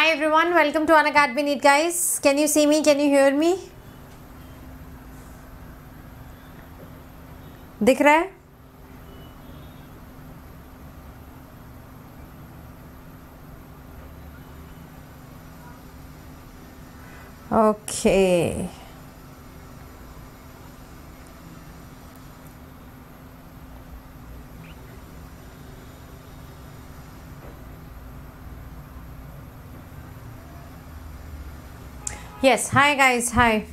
Hi everyone, welcome to Unacademy NEET guys. Can you see me? Can you hear me? दिख रहा है? Okay Yes, hi guys, hi.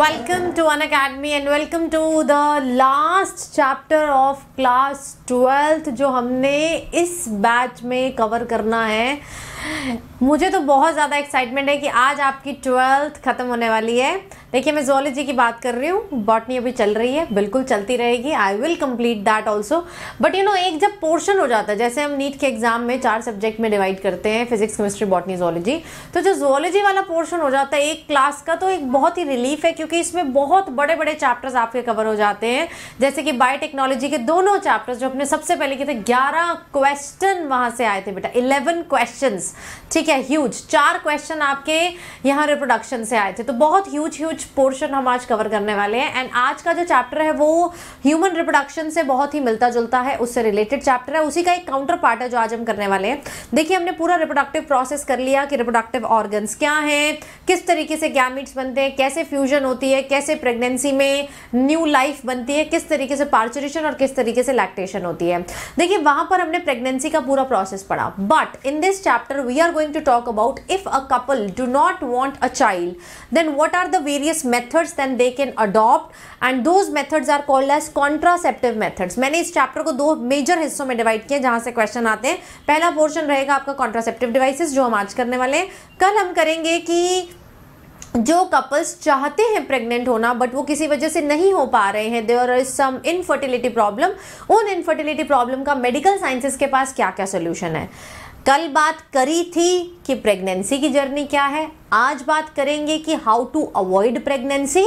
Welcome to Unacademy and welcome to the last chapter of class 12th जो हमने इस batch में cover करना है. मुझे तो बहुत ज़्यादा एक्साइटमेंट है कि आज आपकी 12th ख़त्म होने वाली है. देखिए मैं zoology की बात कर रही हूँ, बॉटनी अभी चल रही है, बिल्कुल चलती रहेगी. I will complete that also. But you know एक जब पोर्शन हो जाता है, जैसे हम नीट के एग्जाम में 4 सब्जेक्ट में डिवाइड करते हैं, फिजिक्स केमिस्ट्री बॉटनी zoology, तो जो zoology वाला पोर्शन हो जाता है एक क्लास का, तो एक बहुत ही रिलीफ है क्योंकि इसमें बहुत बड़े बड़े चैप्टर्स आपके कवर हो जाते हैं. जैसे कि बायोटेक्नोलॉजी के दोनों चैप्टर्स जो अपने सबसे पहले किए थे, 11 क्वेश्चन वहाँ से आए थे बेटा, 11 क्वेश्चन. ठीक है, ह्यूज. 4 क्वेश्चन आपके यहाँ रिप्रोडक्शन से आए थे, तो बहुत ह्यूज पोर्शन हम आज कवर करने वाले हैं. एंड आज का जो चैप्टर है वो ह्यूमन रिप्रोडक्शन से बहुत ही मिलता जुलता है, उससे रिलेटेड चैप्टर है, उसी का एक काउंटर पार्ट है जो आज हम करने वाले हैं. देखिए हमने पूरा रिप्रोडक्टिव प्रोसेस कर लिया कि रिप्रोडक्टिव ऑर्गन्स क्या हैं, किस तरीके से गैमीट्स बनते हैं, कैसे फ्यूजन होती है, कैसे प्रेगनेंसी में न्यू लाइफ बनती है, किस तरीके से पार्चुरेशन और किस तरीके से लैक्टेशन होती है. देखिए वहां पर हमने प्रेगनेंसी का पूरा प्रोसेस पढ़ा. But in this chapter we are going to talk about if a couple do not want a child, then what are the various methods then they can adopt, and those methods are called as contraceptive methods. मैंने इस chapter को 2 major हिस्सों में divide किया जहाँ से question आते हैं. पहला portion रहेगा आपका contraceptive devices जो हम आज करने वाले हैं. कल हम करेंगे कि जो कपल्स चाहते हैं प्रेग्नेंट होना बट वो किसी वजह से नहीं हो पा रहे हैं, there is some infertility problem, उन इनफर्टिलिटी प्रॉब्लम का मेडिकल साइंसेस के पास क्या क्या सोल्यूशन है. कल बात करी थी कि प्रेगनेंसी की जर्नी क्या है, आज बात करेंगे कि हाउ टू अवॉइड प्रेगनेंसी,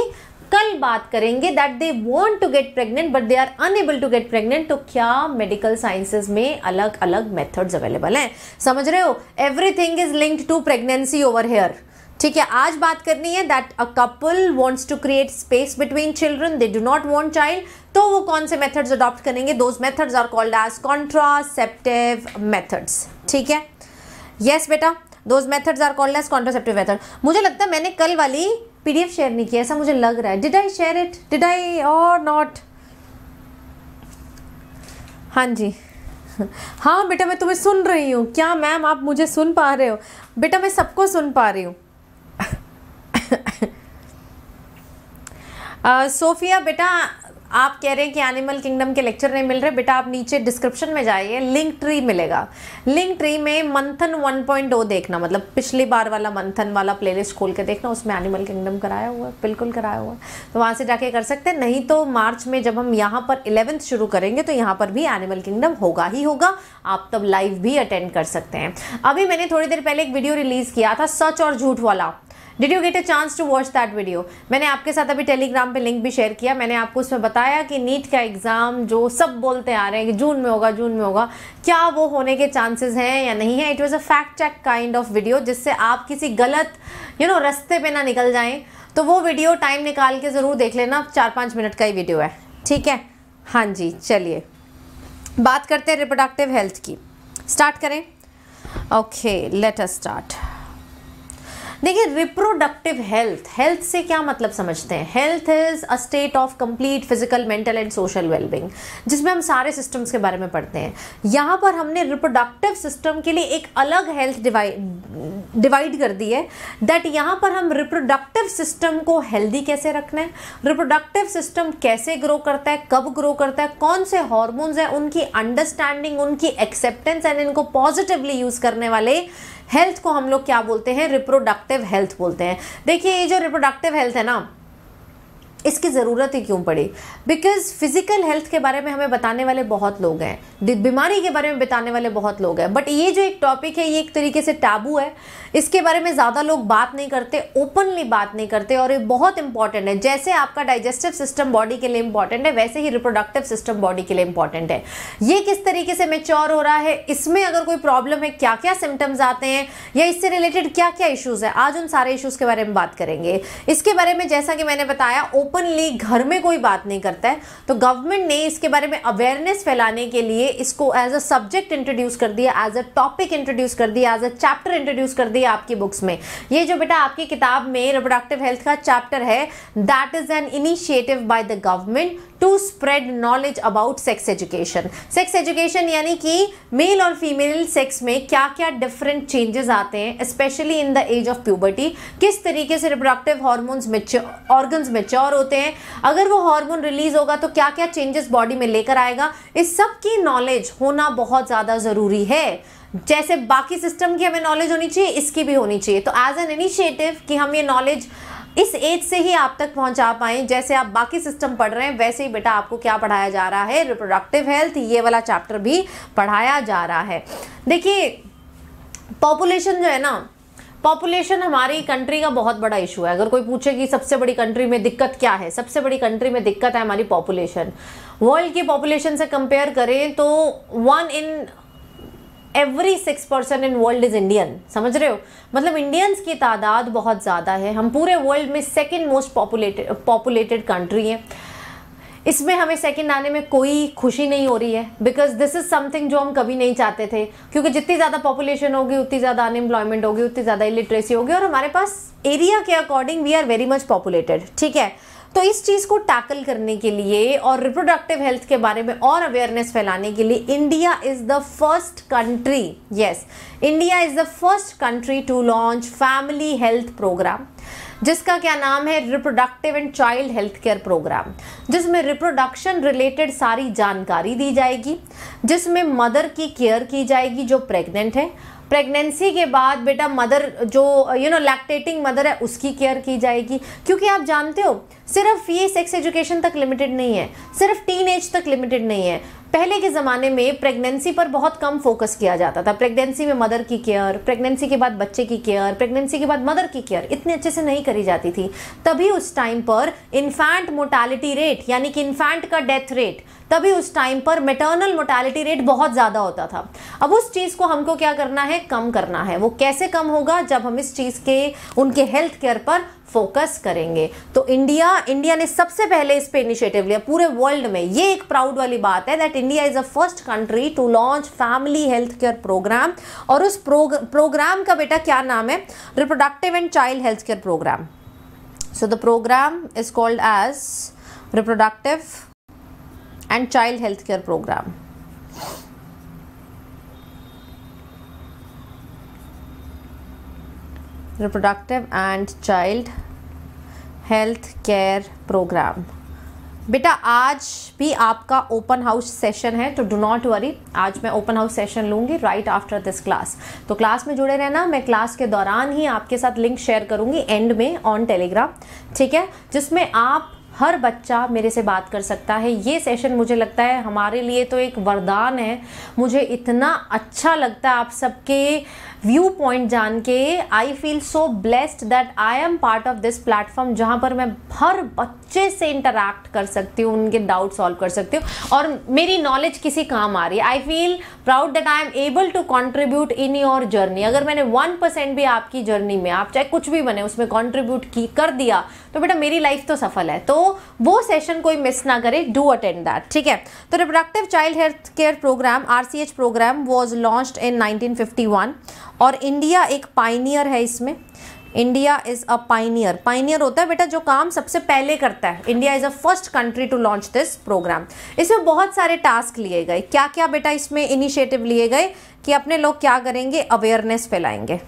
कल बात करेंगे that they want to get pregnant but they are unable to get pregnant, तो क्या मेडिकल साइंसेज में अलग अलग मेथड्स अवेलेबल हैं. समझ रहे हो, everything is linked to pregnancy over here. ठीक है, आज बात करनी है that a couple wants to create space between children, they do not want child, तो वो कौन से मेथड्स अडॉप्ट करेंगे. Those methods are called as contraceptive methods. ठीक है, यस बेटा, those methods are called as contraceptive method. मुझे लगता है मैंने कल वाली पीडीएफ शेयर नहीं किया, ऐसा मुझे लग रहा है. Did I share it, did I or not? हाँ जी, हाँ बेटा मैं तुम्हें सुन रही हूँ. क्या मैम आप मुझे सुन पा रहे हो? बेटा मैं सबको सुन पा रही हूँ. सोफिया बेटा आप कह रहे हैं कि एनिमल किंगडम के लेक्चर नहीं मिल रहे. बेटा आप नीचे डिस्क्रिप्शन में जाइए, लिंक ट्री मिलेगा, लिंक ट्री में मंथन 1.0 देखना, मतलब पिछली बार वाला मंथन वाला प्लेलिस्ट खोल के देखना, उसमें एनिमल किंगडम कराया हुआ है, बिल्कुल कराया हुआ है, तो वहाँ से जाके कर सकते हैं. नहीं तो मार्च में जब हम यहाँ पर 11th शुरू करेंगे तो यहाँ पर भी एनिमल किंगडम होगा ही होगा, आप तब लाइव भी अटेंड कर सकते हैं. अभी मैंने थोड़ी देर पहले एक वीडियो रिलीज़ किया था सच और झूठ वाला. Did you get a chance to watch that video? मैंने आपके साथ अभी टेलीग्राम पे लिंक भी शेयर किया. मैंने आपको उसमें बताया कि नीट का एग्ज़ाम जो सब बोलते आ रहे हैं कि जून में होगा, क्या वो होने के चांसेस हैं या नहीं है. It was a fact check kind of video, जिससे आप किसी गलत यू नो रास्ते पे ना निकल जाएं. तो वो वीडियो टाइम निकाल के ज़रूर देख लेना, 4-5 मिनट का ही वीडियो है. ठीक है, हाँ जी, चलिए बात करते हैं रिप्रोडक्टिव हेल्थ की. स्टार्ट करें? Okay, let us start. देखिए रिप्रोडक्टिव हेल्थ से क्या मतलब समझते हैं. Health is a state of complete physical, mental and social wellbeing, जिसमें हम सारे सिस्टम्स के बारे में पढ़ते हैं. यहाँ पर हमने रिप्रोडक्टिव सिस्टम के लिए एक अलग हेल्थ डिवाइड कर दी है. दैट यहाँ पर हम रिप्रोडक्टिव सिस्टम को हेल्दी कैसे रखना है, रिप्रोडक्टिव सिस्टम कैसे ग्रो करता है, कब ग्रो करता है, कौन से हॉर्मोन्स हैं, उनकी अंडरस्टैंडिंग, उनकी एक्सेप्टेंस एंड इनको पॉजिटिवली यूज़ करने वाले हेल्थ को हम लोग क्या बोलते हैं, रिप्रोडक्टिव हेल्थ बोलते हैं. देखिए ये जो रिप्रोडक्टिव हेल्थ है ना, इसकी ज़रूरत ही क्यों पड़ी, बिकॉज़ फिज़िकल हेल्थ के बारे में हमें बताने वाले बहुत लोग हैं, बीमारी के बारे में बताने वाले बहुत लोग हैं, बट ये जो एक टॉपिक है ये एक तरीके से टैबू है, इसके बारे में ज़्यादा लोग बात नहीं करते, ओपनली बात नहीं करते, और ये बहुत इंपॉर्टेंट है। जैसे आपका डाइजेस्टिव सिस्टम बॉडी के लिए इंपॉर्टेंट है, वैसे ही रिप्रोडक्टिव सिस्टम बॉडी के लिए इंपॉर्टेंट है। ये किस तरीके से मैच्योर हो रहा है, इसमें अगर कोई प्रॉब्लम है, क्या क्या सिम्टम्स आते हैं, या इससे रिलेटेड क्या क्या इश्यूज है, आज उन सारे इश्यूज के बारे में बात करेंगे। इसके बारे में जैसा कि मैंने बताया ओपनली घर में कोई बात नहीं करता है, तो गवर्नमेंट ने इसके बारे में अवेयरनेस फैलाने के लिए इसको एज अ सब्जेक्ट इंट्रोड्यूस कर दिया, एज अ टॉपिक इंट्रोड्यूस कर दिया, एज अ चैप्टर इंट्रोड्यूस कर दिया आपकी बुक्स में। ये जो बेटा आपकी किताब में रिप्रोडक्टिव हेल्थ का चैप्टर है, that is an initiative by the government to spread knowledge about sex education. Sex education यानी कि मेल और फीमेल सेक्स में क्या क्या डिफरेंट चेंजेस आते हैं, specially in the age of puberty, किस तरीके से रिप्रोडक्टिव हार्मोन्स ऑर्गन्स मैच्योर होते हैं, अगर वो हार्मोन रिलीज होगा तो क्या क्या चेंजेस बॉडी में लेकर आएगा, इस सब की नॉलेज होना बहुत ज़्यादा ज़रूरी है। जैसे बाकी सिस्टम की हमें नॉलेज होनी चाहिए, इसकी भी होनी चाहिए। तो एज एन इनिशिएटिव कि हम ये नॉलेज इस एज से ही आप तक पहुंचा पाए, जैसे आप बाकी सिस्टम पढ़ रहे हैं वैसे ही बेटा आपको क्या पढ़ाया जा रहा है, रिप्रोडक्टिव हेल्थ, ये वाला चैप्टर भी पढ़ाया जा रहा है। देखिए पॉपुलेशन जो है ना, पॉपुलेशन हमारी कंट्री का बहुत बड़ा इशू है। अगर कोई पूछे कि सबसे बड़ी कंट्री में दिक्कत क्या है, सबसे बड़ी कंट्री में दिक्कत है हमारी पॉपुलेशन। वर्ल्ड की पॉपुलेशन से कंपेयर करें तो 1 in every 6 person in world is Indian, समझ रहे हो, मतलब इंडियंस की तादाद बहुत ज़्यादा है। हम पूरे वर्ल्ड में सेकेंड मोस्ट पॉपुलेटेड कंट्री है। इसमें हमें सेकंड आने में कोई खुशी नहीं हो रही है, बिकॉज दिस इज़ समथिंग जो हम कभी नहीं चाहते थे, क्योंकि जितनी ज़्यादा पॉपुलेशन होगी उतनी ज़्यादा अनएम्प्लॉयमेंट होगी, उतनी ज़्यादा इलिटरेसी होगी, और हमारे पास एरिया के according we are very much populated, ठीक है। तो इस चीज़ को टैकल करने के लिए और रिप्रोडक्टिव हेल्थ के बारे में और अवेयरनेस फैलाने के लिए India is the first country, yes, India is the first country to launch family health program, जिसका क्या नाम है, reproductive and child health care program, जिसमें रिप्रोडक्शन रिलेटेड सारी जानकारी दी जाएगी, जिसमें मदर की केयर की जाएगी जो प्रेग्नेंट है, प्रेगनेंसी के बाद बेटा मदर जो लैक्टेटिंग मदर है उसकी केयर की जाएगी, क्योंकि आप जानते हो सिर्फ ये सेक्स एजुकेशन तक लिमिटेड नहीं है, सिर्फ टीन एज तक लिमिटेड नहीं है। पहले के ज़माने में प्रेगनेंसी पर बहुत कम फोकस किया जाता था, प्रेगनेंसी में मदर की केयर, प्रेगनेंसी के बाद बच्चे की केयर, प्रेगनेंसी के बाद मदर की केयर इतने अच्छे से नहीं करी जाती थी। तभी उस टाइम पर इन्फेंट मोर्टेलिटी रेट यानी कि इन्फेंट का डेथ रेट, तभी उस टाइम पर मैटर्नल मोर्टेलिटी रेट बहुत ज़्यादा होता था। अब उस चीज़ को हमको क्या करना है, कम करना है। वो कैसे कम होगा, जब हम इस चीज़ के उनके हेल्थ केयर पर फोकस करेंगे। तो इंडिया ने सबसे पहले इस पे इनिशिएटिव लिया पूरे वर्ल्ड में। ये एक प्राउड वाली बात है that India is a first country to launch family health care program, और उस प्रोग्राम का बेटा क्या नाम है, reproductive and child health care program. So the program is called as reproductive and child health care program. Reproductive and child health care program. बेटा आज भी आपका ओपन हाउस सेशन है, तो डू नॉट वरी, आज मैं ओपन हाउस सेशन लूँगी right after this class, तो क्लास में जुड़े रहना। मैं क्लास के दौरान ही आपके साथ लिंक शेयर करूँगी एंड में ऑन टेलीग्राम, ठीक है, जिसमें आप हर बच्चा मेरे से बात कर सकता है। ये सेशन मुझे लगता है हमारे लिए तो एक वरदान है। मुझे इतना अच्छा लगता है आप सबके व्यू पॉइंट जान के, I feel so blessed that I am part of this platform, जहाँ पर मैं हर बच्चे से इंटरैक्ट कर सकती हूँ, उनके डाउट सॉल्व कर सकती हूँ, और मेरी नॉलेज किसी काम आ रही है। I feel proud that I am able to contribute in your journey. अगर मैंने 1% भी आपकी जर्नी में, आप चाहे कुछ भी बने, उसमें कॉन्ट्रीब्यूट कर दिया, तो बेटा मेरी लाइफ तो सफल है। तो वो सेशन कोई मिस ना करे, डू अटेंड दैट, ठीक है। तो reproductive child health care programme RCH programme was launched in 1951, और इंडिया एक पाइनियर है इसमें। India is a pioneer, pioneer होता है बेटा जो काम सबसे पहले करता है। India is a first country to launch this programme. इसमें बहुत सारे टास्क लिए गए, क्या क्या बेटा इसमें इनिशिएटिव लिए गए कि अपने लोग क्या करेंगे, अवेयरनेस फैलाएंगे,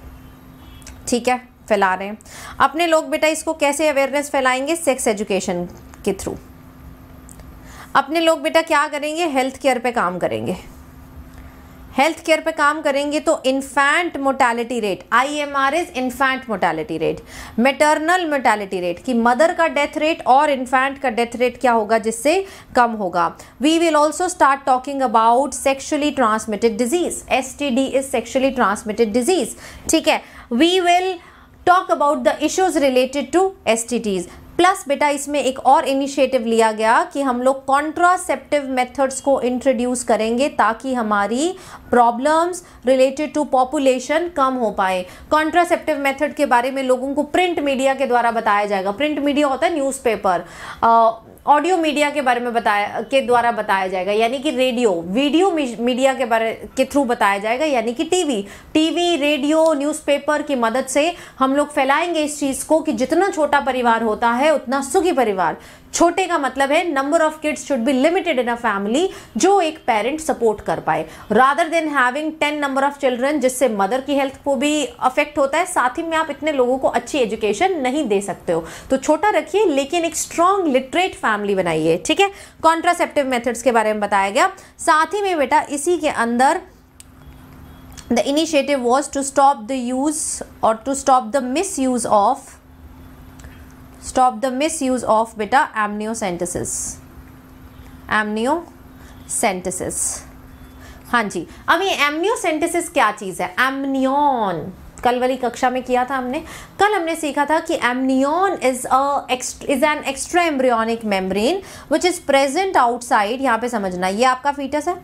ठीक है, फैला रहे हैं अपने लोग। बेटा इसको कैसे अवेयरनेस फैलाएंगे, सेक्स एजुकेशन के थ्रू। अपने लोग बेटा क्या करेंगे, हेल्थ केयर पे काम करेंगे, हेल्थ केयर पे काम करेंगे तो infant mortality rate, IMR is infant mortality rate, maternal mortality rate कि मदर का डेथ रेट और इन्फेंट का डेथ रेट क्या होगा जिससे कम होगा। We will also start talking about sexually transmitted disease, STD is sexually transmitted disease, ठीक है। We will talk about the issues related to STDs। Plus बेटा इसमें एक और इनिशिएटिव लिया गया कि हम लोग कॉन्ट्रासेप्टिव मेथड्स को इंट्रोड्यूस करेंगे ताकि हमारी प्रॉब्लम्स रिलेटेड टू पॉपुलेशन कम हो पाए। कॉन्ट्रासेप्टिव मेथड के बारे में लोगों को प्रिंट मीडिया के द्वारा बताया जाएगा। प्रिंट मीडिया होता है न्यूज़पेपर। ऑडियो मीडिया के बारे में बताया जाएगा यानी कि रेडियो। वीडियो मीडिया के थ्रू बताया जाएगा यानी कि टीवी, रेडियो, न्यूज़पेपर की मदद से हम लोग फैलाएंगे इस चीज़ को कि जितना छोटा परिवार होता है उतना सुखी परिवार। छोटे का मतलब है number of kids should be limited in a family जो एक पेरेंट सपोर्ट कर पाए, rather than having 10 number of children, जिससे मदर की हेल्थ को भी अफेक्ट होता है, साथ ही में आप इतने लोगों को अच्छी एजुकेशन नहीं दे सकते हो। तो छोटा रखिए लेकिन एक स्ट्रांग लिटरेट फैमिली बनाइए, ठीक है। कॉन्ट्रासेप्टिव मेथड्स के बारे में बताया गया। साथ ही में बेटा इसी के अंदर the initiative was to stop the use और to stop the misuse of बेटा एमनियोसेंटेसिस। हाँ जी, अब ये एमनियोसेंटेसिस क्या चीज़ है? एमनियॉन कल वाली कक्षा में किया था हमने। कल हमने सीखा था कि amnion is an extra embryonic membrane which is present outside. यहाँ पे समझना, ये आपका फीटस है,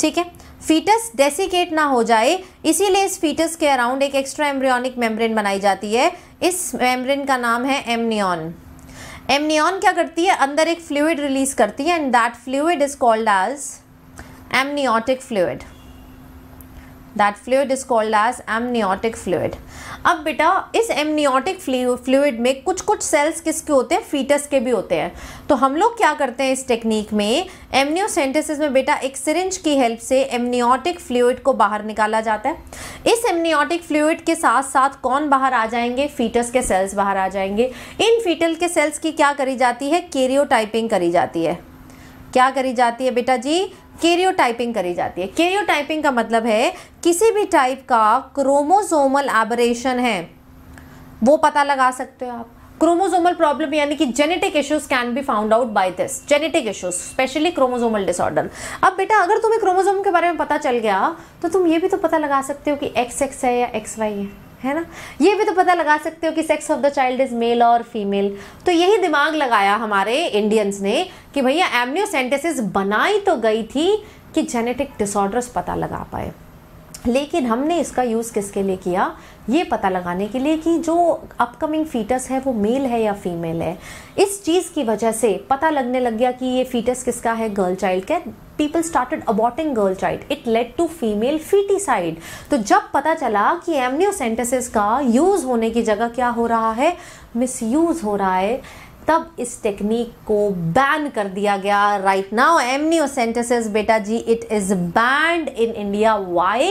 ठीक है। फीटस डेसिकेट ना हो जाए इसीलिए इस फीटस के अराउंड एक एक्स्ट्रा एम्ब्रियोनिक मेम्ब्रेन बनाई जाती है। इस मेम्ब्रेन का नाम है एमनियॉन। एमनियॉन क्या करती है? अंदर एक फ्लूइड रिलीज करती है and that fluid is called as amniotic fluid. अब बेटा इस एमनियोटिक फ्लूइड में कुछ सेल्स किसके होते हैं? फीटस के भी होते हैं। तो हम लोग क्या करते हैं इस टेक्निक में, एमनियोसेंटेसिस में बेटा एक सिरिंज की हेल्प से एमनियोटिक फ्लूइड को बाहर निकाला जाता है। इस एमनियोटिक फ्लूइड के साथ साथ कौन बाहर आ जाएंगे? फीटस के सेल्स बाहर आ जाएंगे। इन फीटल के सेल्स की क्या करी जाती है? कैरियोटाइपिंग करी जाती है। क्या करी जाती है बेटा जी? कैरियोटाइपिंग करी जाती है। कैरियोटाइपिंग का मतलब है किसी भी टाइप का क्रोमोसोमल एबरेशन है वो पता लगा सकते हो आप। क्रोमोसोमल प्रॉब्लम यानी कि genetic issues can be found out by this. Genetic issues specially chromosomal disorder. अब बेटा अगर तुम्हें क्रोमोसोम के बारे में पता चल गया तो तुम ये भी तो पता लगा सकते हो कि XX है या XY है ना। ये भी तो पता लगा सकते हो कि sex of the child is male और फीमेल। तो यही दिमाग लगाया हमारे इंडियंस ने कि भैया एमनियोसेंटेसिस बनाई तो गई थी कि जेनेटिक डिसऑर्डर्स पता लगा पाए, लेकिन हमने इसका यूज़ किसके लिए किया? ये पता लगाने के लिए कि जो अपकमिंग फीटस है वो मेल है या फीमेल है। इस चीज़ की वजह से पता लगने लग गया कि ये फीटस किसका है, गर्ल चाइल्ड का। People started aborting girl child, it led to female foeticide. तो जब पता चला कि एमनियोसेंटेसिस का यूज़ होने की जगह क्या हो रहा है, मिसयूज़ हो रहा है, तब इस टेक्निक को बैन कर दिया गया। राइट नाउ एमनियोसेंटेसिस बेटा जी it is banned in India. Why?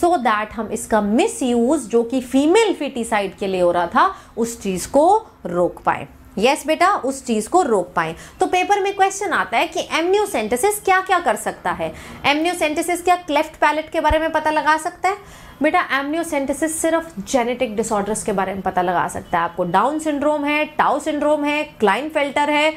So that हम इसका मिसयूज़ जो कि फीमेल फीटिसाइड के लिए हो रहा था उस चीज़ को रोक पाए। यस बेटा उस चीज़ को रोक पाएं। तो पेपर में क्वेश्चन आता है कि एमनियोसेंटेसिस क्या क्या कर सकता है? एमनियोसेंटेसिस क्या क्लेफ्ट पैलेट के बारे में पता लगा सकता है? बेटा एमनियोसेंटेसिस सिर्फ जेनेटिक डिसऑर्डर्स के बारे में पता लगा सकता है। आपको डाउन सिंड्रोम है, टाउ सिंड्रोम है, क्लाइनफेल्टर है,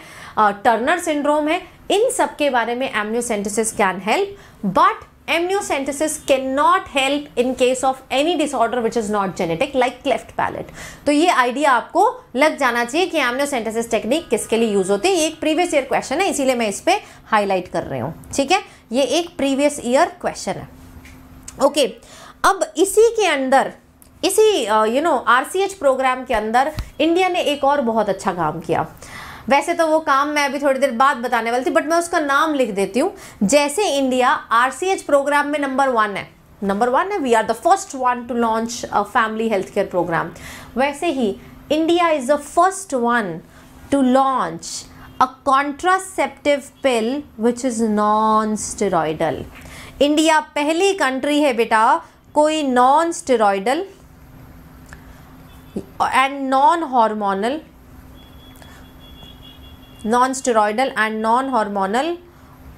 टर्नर सिंड्रोम है, इन सब के बारे में amniocentesis can help, but amniocentesis can not help in case of any disorder which is not genetic like cleft palate. तो ये आइडिया आपको लग जाना चाहिए कि एमनियोसेंटेसिस टेक्निक किसके लिए यूज़ होती है। ये एक प्रीवियस ईयर क्वेश्चन है इसीलिए मैं इस पर हाईलाइट कर रही हूँ, ठीक है। ये एक प्रीवियस ईयर क्वेश्चन है, ओके। अब इसी के अंदर इसी RCH प्रोग्राम के अंदर इंडिया ने एक और बहुत अच्छा काम किया। वैसे तो वो काम मैं अभी थोड़ी देर बाद बताने वाली थी बट मैं उसका नाम लिख देती हूँ। जैसे इंडिया RCH प्रोग्राम में नंबर वन है, we are the first one to launch a family health care programme. वैसे ही India is the first one to launch a contraceptive pill which is non steroidal. India पहली country है बेटा कोई non steroidal and non hormonal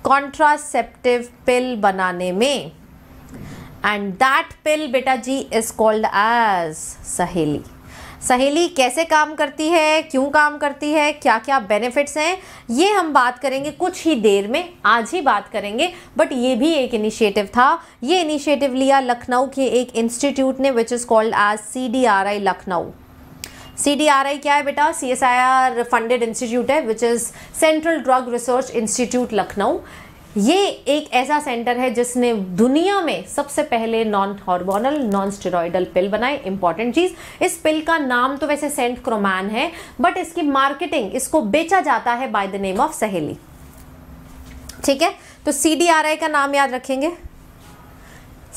contraceptive pill बनाने में। And that पिल बेटा जी is called as सहेली। सहेली कैसे काम करती है, क्यों काम करती है, क्या क्या बेनिफिट्स हैं, ये हम बात करेंगे कुछ ही देर में, आज ही बात करेंगे। बट ये भी एक इनिशिएटिव था, ये इनिशिएटिव लिया लखनऊ के एक इंस्टीट्यूट ने which is called as CDRI Lucknow. CDRI क्या है बेटा? CSIR फंडेड इंस्टीट्यूट है which is central drug research institute Lucknow. ये एक ऐसा सेंटर है जिसने दुनिया में सबसे पहले non hormonal non steroidal pill बनाए। इंपॉर्टेंट चीज़, इस पिल का नाम तो वैसे सेंटक्रोमैन है बट इसकी मार्केटिंग, इसको बेचा जाता है बाय द नेम ऑफ सहेली। ठीक है, तो CDRI का नाम याद रखेंगे,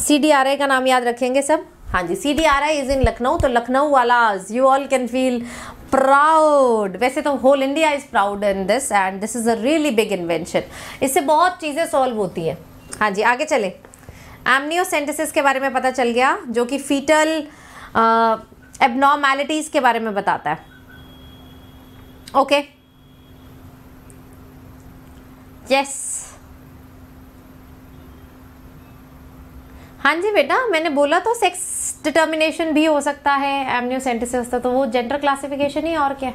CDRI का नाम याद रखेंगे सब। हाँ जी, CDRI इज इन लखनऊ। तो लखनऊ वाला you all can feel proud. वैसे तो whole India is proud in this and this is a really big invention. इससे बहुत चीज़ें सॉल्व होती हैं। हाँ जी, आगे चले। एमनियोसेंटेसिस के बारे में पता चल गया जो कि फीटल एबनॉर्मैलिटीज़ के बारे में बताता है। Okay, yes. हाँ जी बेटा, मैंने बोला तो सेक्स डिटर्मिनेशन भी हो सकता है एमनियोसेंटेसिस, तो वो जेंडर क्लासिफिकेशन ही और क्या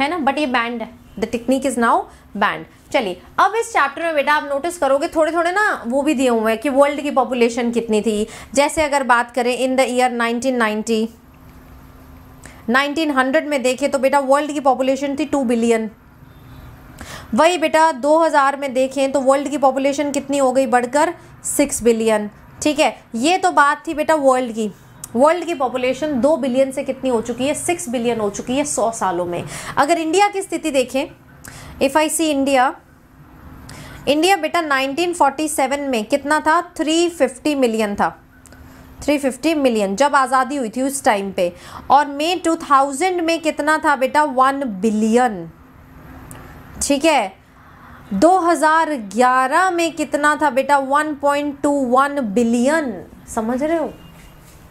है ना। बट ये बैंड है, the technique is now banned. चलिए, अब इस चैप्टर में बेटा आप नोटिस करोगे थोड़े थोड़े ना वो भी दिए हुए हैं कि वर्ल्ड की पॉपुलेशन कितनी थी। जैसे अगर बात करें इन द ईयर 1900 में देखें तो बेटा वर्ल्ड की पॉपुलेशन थी 2 बिलियन। वही बेटा 2000 में देखें तो वर्ल्ड की पॉपुलेशन कितनी हो गई, बढ़कर 6 बिलियन। ठीक है, ये तो बात थी बेटा वर्ल्ड की। वर्ल्ड की पॉपुलेशन 2 बिलियन से कितनी हो चुकी है, 6 बिलियन हो चुकी है 100 सालों में। अगर इंडिया की स्थिति देखें, if I see India, India बेटा 1947 में कितना था, 350 मिलियन था, 350 मिलियन जब आज़ादी हुई थी उस टाइम पे। और मई 2000 में कितना था बेटा, 1 बिलियन। ठीक है, 2011 में कितना था बेटा, 1.21 बिलियन। समझ रहे हो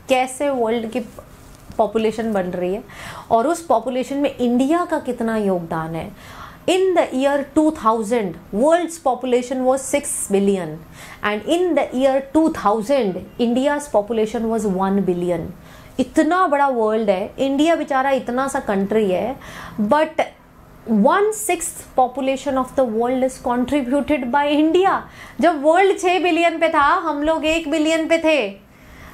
कैसे वर्ल्ड की पॉपुलेशन बन रही है और उस पॉपुलेशन में इंडिया का कितना योगदान है। In the year 2000 world's population was 6 billion and in the year 2000 India's population was 1 billion. इतना बड़ा वर्ल्ड है, इंडिया बेचारा इतना सा कंट्री है, but 1/6 population of the world is contributed by India. जब वर्ल्ड 6 बिलियन पे था, हम लोग 1 बिलियन पे थे,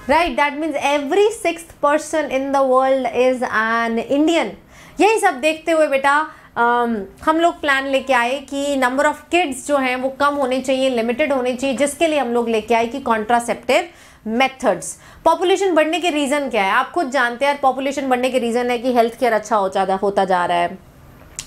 right? That means every 6th person in the world is an Indian. यही सब देखते हुए बेटा हम लोग प्लान लेके आए कि नंबर ऑफ किड्स जो हैं वो कम होने चाहिए, लिमिटेड होने चाहिए, जिसके लिए हम लोग लेके आए कि कॉन्ट्रासेप्टिव मेथड्स। पॉपुलेशन बढ़ने के रीज़न क्या है, आप खुद जानते हैं। पॉपुलेशन बढ़ने के रीज़न है कि हेल्थ केयर अच्छा होता जा रहा है,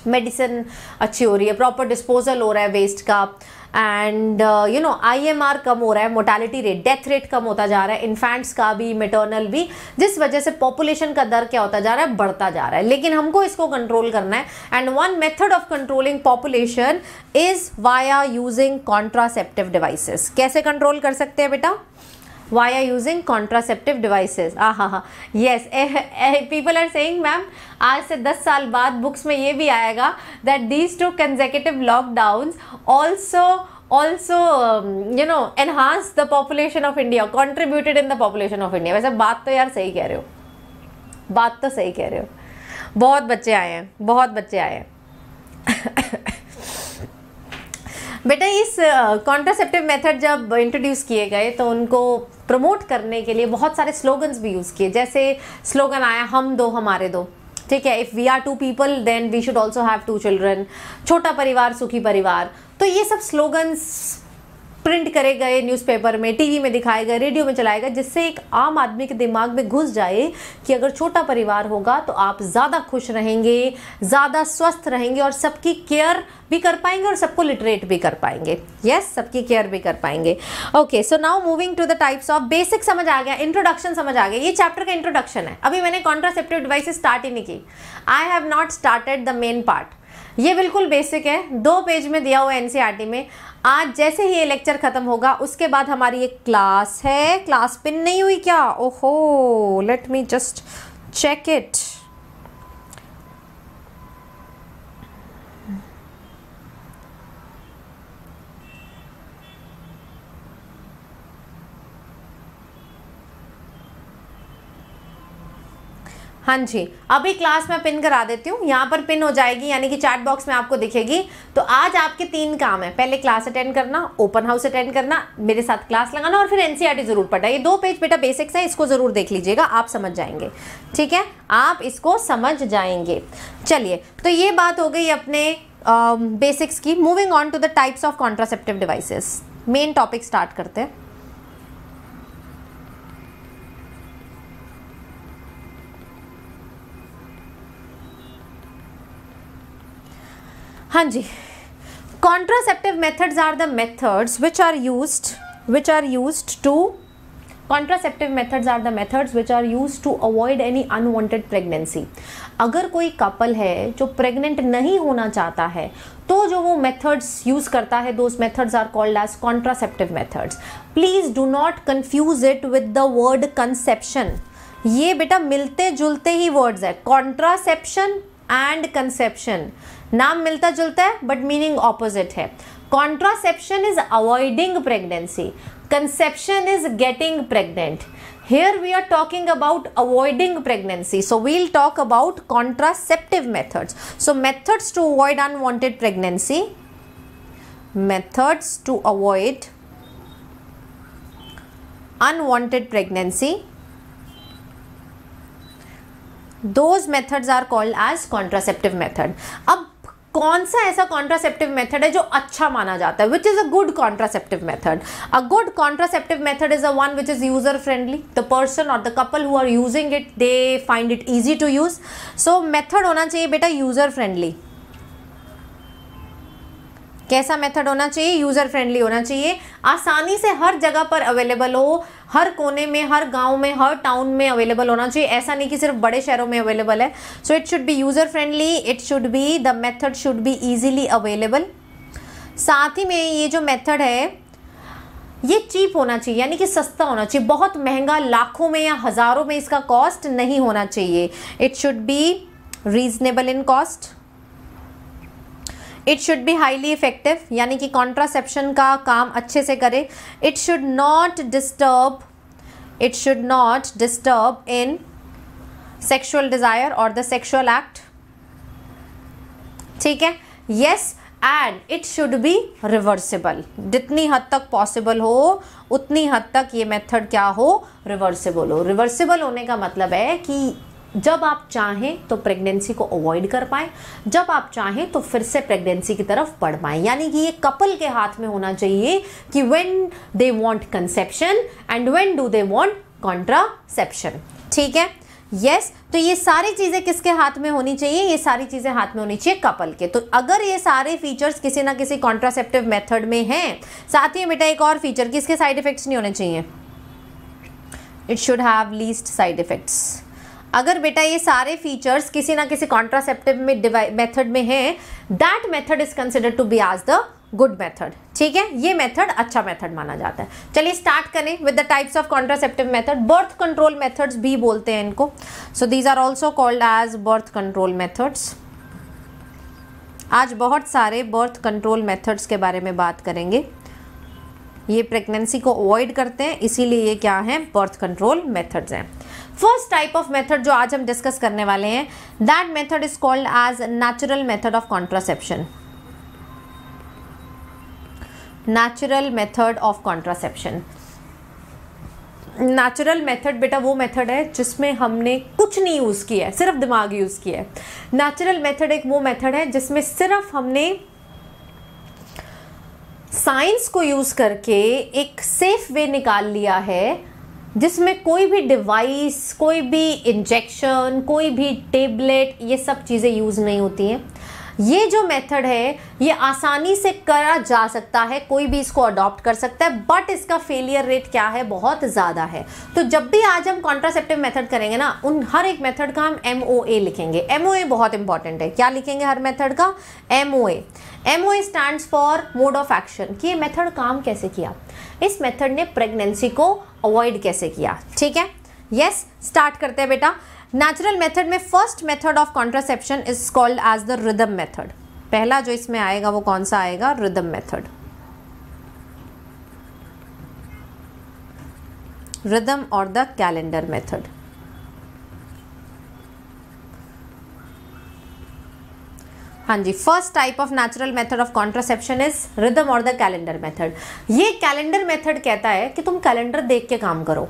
मेडिसिन अच्छी हो रही है, प्रॉपर डिस्पोजल हो रहा है वेस्ट का, एंड यू नो IMR कम हो रहा है, मोर्टालिटी रेट, डेथ रेट कम होता जा रहा है, इन्फेंट्स का भी, मेटर्नल भी, जिस वजह से पॉपुलेशन का दर क्या होता जा रहा है, बढ़ता जा रहा है। लेकिन हमको इसको कंट्रोल करना है and one method of controlling population is via using contraceptive devices. कैसे कंट्रोल कर सकते हैं बेटा, वाया यूजिंग कॉन्ट्रासेप्टिव डिवाइसेस। आ हा हा, yes, people are saying ma'am आज से 10 साल बाद बुक्स में ये भी आएगा that these two consecutive lockdowns also you know enhance the population of India, contributed in the population of India. वैसे बात तो यार सही कह रहे हो, बात तो सही कह रहे हो। बहुत बच्चे आए हैं, बहुत बच्चे आए हैं। बेटा इस कॉन्ट्रासेप्टिव मेथड जब इंट्रोड्यूस किए गए तो उनको प्रमोट करने के लिए बहुत सारे स्लोगन्स भी यूज़ किए। जैसे स्लोगन आया हम दो हमारे दो, ठीक है, if we are 2 people then we should also have 2 children, छोटा परिवार सुखी परिवार। तो ये सब स्लोगन्स प्रिंट करे गए, न्यूज़पेपर में, टीवी में दिखाए गए, रेडियो में चलाए गए, जिससे एक आम आदमी के दिमाग में घुस जाए कि अगर छोटा परिवार होगा तो आप ज़्यादा खुश रहेंगे, ज़्यादा स्वस्थ रहेंगे और सबकी केयर भी कर पाएंगे और सबको लिटरेट भी कर पाएंगे। यस, सबकी केयर भी कर पाएंगे। Okay, so now moving to the types of. Basic समझ आ गया, इंट्रोडक्शन समझ आ गया, ये चैप्टर का इंट्रोडक्शन है। अभी मैंने कॉन्ट्रासेप्टिव डिवाइसेस स्टार्ट ही नहीं की, I have not started the main part. ये बिल्कुल बेसिक है, 2 पेज में दिया हुआ है NCERT में। आज जैसे ही ये लेक्चर ख़त्म होगा उसके बाद हमारी एक क्लास है। क्लास पिन नहीं हुई क्या? ओहो, let me just check it. हाँ जी, अभी क्लास में पिन करा देती हूँ, यहाँ पर पिन हो जाएगी यानी कि चैट बॉक्स में आपको दिखेगी। तो आज आपके 3 काम है, पहले क्लास अटेंड करना, ओपन हाउस अटेंड करना, मेरे साथ क्लास लगाना और फिर एनसीईआरटी जरूर पढ़ना। ये 2 पेज बेटा बेसिक्स है, इसको ज़रूर देख लीजिएगा, आप समझ जाएंगे। ठीक है, आप इसको समझ जाएंगे। चलिए, तो ये बात हो गई अपने बेसिक्स की। Moving on to the types of contraceptive devices, main topic start करते हैं। हाँ जी, contraceptive methods are the methods which are used to avoid any unwanted pregnancy। अगर कोई कपल है जो प्रेग्नेंट नहीं होना चाहता है तो जो वो मेथड्स यूज़ करता है, those methods are called as contraceptive methods. Please do not confuse it with the word conception. ये बेटा मिलते जुलते ही वर्ड्स है, कॉन्ट्रासेप्शन एंड कंसेप्शन, नाम मिलता जुलता है बट मीनिंग ऑपोजिट है। Contraception is avoiding pregnancy, conception is getting pregnant. Here we are talking about avoiding pregnancy, so we'll talk about contraceptive methods. So methods to avoid unwanted pregnancy, methods to avoid unwanted pregnancy, those methods are called as contraceptive method. Ab कौन सा ऐसा contraceptive method है जो अच्छा माना जाता है, which is a good contraceptive method? A good contraceptive method is a one which is user friendly. The person और the couple who are using it, they find it easy to use. So method होना चाहिए बेटा user friendly. कैसा method होना चाहिए? User friendly होना चाहिए, आसानी से हर जगह पर अवेलेबल हो, हर कोने में, हर गांव में, हर टाउन में अवेलेबल होना चाहिए। ऐसा नहीं कि सिर्फ बड़े शहरों में अवेलेबल है। So it should be user friendly, it should be, the method should be easily available. साथ ही में ये जो मेथड है ये चीप होना चाहिए, यानी कि सस्ता होना चाहिए, बहुत महंगा, लाखों में या हज़ारों में इसका कॉस्ट नहीं होना चाहिए। It should be reasonable in cost, it should be highly effective, यानी कि कॉन्ट्रासेप्शन का काम अच्छे से करे। It should not disturb in sexual desire और द सेक्सुअल एक्ट। ठीक है, yes, and it should be reversible. जितनी हद तक पॉसिबल हो उतनी हद तक ये मेथड क्या हो, रिवर्सिबल हो। रिवर्सिबल होने का मतलब है कि जब आप चाहें तो प्रेगनेंसी को अवॉइड कर पाएँ, जब आप चाहें तो फिर से प्रेगनेंसी की तरफ बढ़ पाएँ। यानी कि ये कपल के हाथ में होना चाहिए कि when they want conception and when do they want contraception. ठीक है, यस, तो ये सारी चीज़ें किसके हाथ में होनी चाहिए? ये सारी चीज़ें हाथ में होनी चाहिए कपल के। तो अगर ये सारे फीचर्स किसी ना किसी कॉन्ट्रासेप्टिव मेथड में हैं, साथ ही बेटा एक और फीचर कि इसके साइड इफ़ेक्ट्स नहीं होने चाहिए। It should have least side effects. अगर बेटा ये सारे फीचर्स किसी ना किसी कॉन्ट्रासेप्टिव मेथड में हैं, that method is considered to be as the good method. ठीक है, ये मेथड अच्छा मेथड माना जाता है। चलिए स्टार्ट करें with the types of contraceptive method. Birth control methods भी बोलते हैं इनको। So these are also called as birth control methods. आज बहुत सारे बर्थ कंट्रोल मेथड्स के बारे में बात करेंगे। ये प्रेगनेंसी को अवॉइड करते हैं, इसीलिए ये क्या हैं, बर्थ कंट्रोल मेथड्स हैं। फर्स्ट टाइप ऑफ मेथड जो आज हम डिस्कस करने वाले हैं, that method is called as natural method of contraception. Natural method of contraception, natural method बेटा वो मेथड है जिसमें हमने कुछ नहीं यूज़ किया है, सिर्फ दिमाग यूज़ किया है। नेचुरल मेथड एक वो मेथड है जिसमें सिर्फ हमने साइंस को यूज़ करके एक सेफ वे निकाल लिया है, जिसमें कोई भी डिवाइस, कोई भी इंजेक्शन, कोई भी टेबलेट, ये सब चीज़ें यूज़ नहीं होती हैं। ये जो मेथड है ये आसानी से करा जा सकता है, कोई भी इसको अडॉप्ट कर सकता है, बट इसका फेलियर रेट क्या है, बहुत ज़्यादा है। तो जब भी आज हम कॉन्ट्रासेप्टिव मेथड करेंगे ना, उन हर एक मेथड का हम MOA लिखेंगे। MOA बहुत इंपॉर्टेंट है। क्या लिखेंगे हर मेथड का? MOA। MOA stands for mode of action, कि ये मेथड काम कैसे किया, इस मेथड ने प्रेगनेंसी को अवॉइड कैसे किया। ठीक है, यस, स्टार्ट करते हैं बेटा। नेचुरल मेथड में first method of contraception is called as the rhythm method. पहला जो इसमें आएगा वो कौन सा आएगा? Rhythm method. रिदम और द कैलेंडर मेथड। हाँ जी, first type of natural method of contraception is rhythm और द कैलेंडर मेथड। ये कैलेंडर मेथड कहता है कि तुम कैलेंडर देख के काम करो,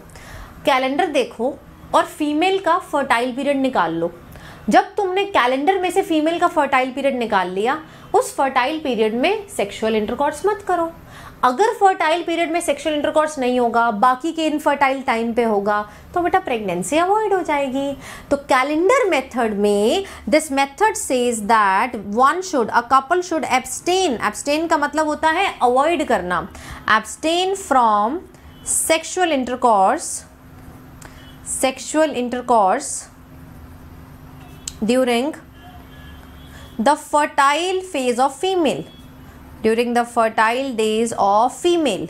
कैलेंडर देखो और फीमेल का फर्टाइल पीरियड निकाल लो। जब तुमने कैलेंडर में से फीमेल का फर्टाइल पीरियड निकाल लिया, उस फर्टाइल पीरियड में सेक्सुअल इंटरकॉर्स मत करो। अगर फर्टाइल पीरियड में सेक्सुअल इंटरकॉर्स नहीं होगा, बाकी के इनफर्टाइल टाइम पे होगा, तो बेटा प्रेगनेंसी अवॉइड हो जाएगी। तो कैलेंडर मेथड में this method says that one should, a couple should abstain, abstain का मतलब होता है अवॉइड करना, abstain from sexual intercourse during the fertile phase of female, during the fertile days of female.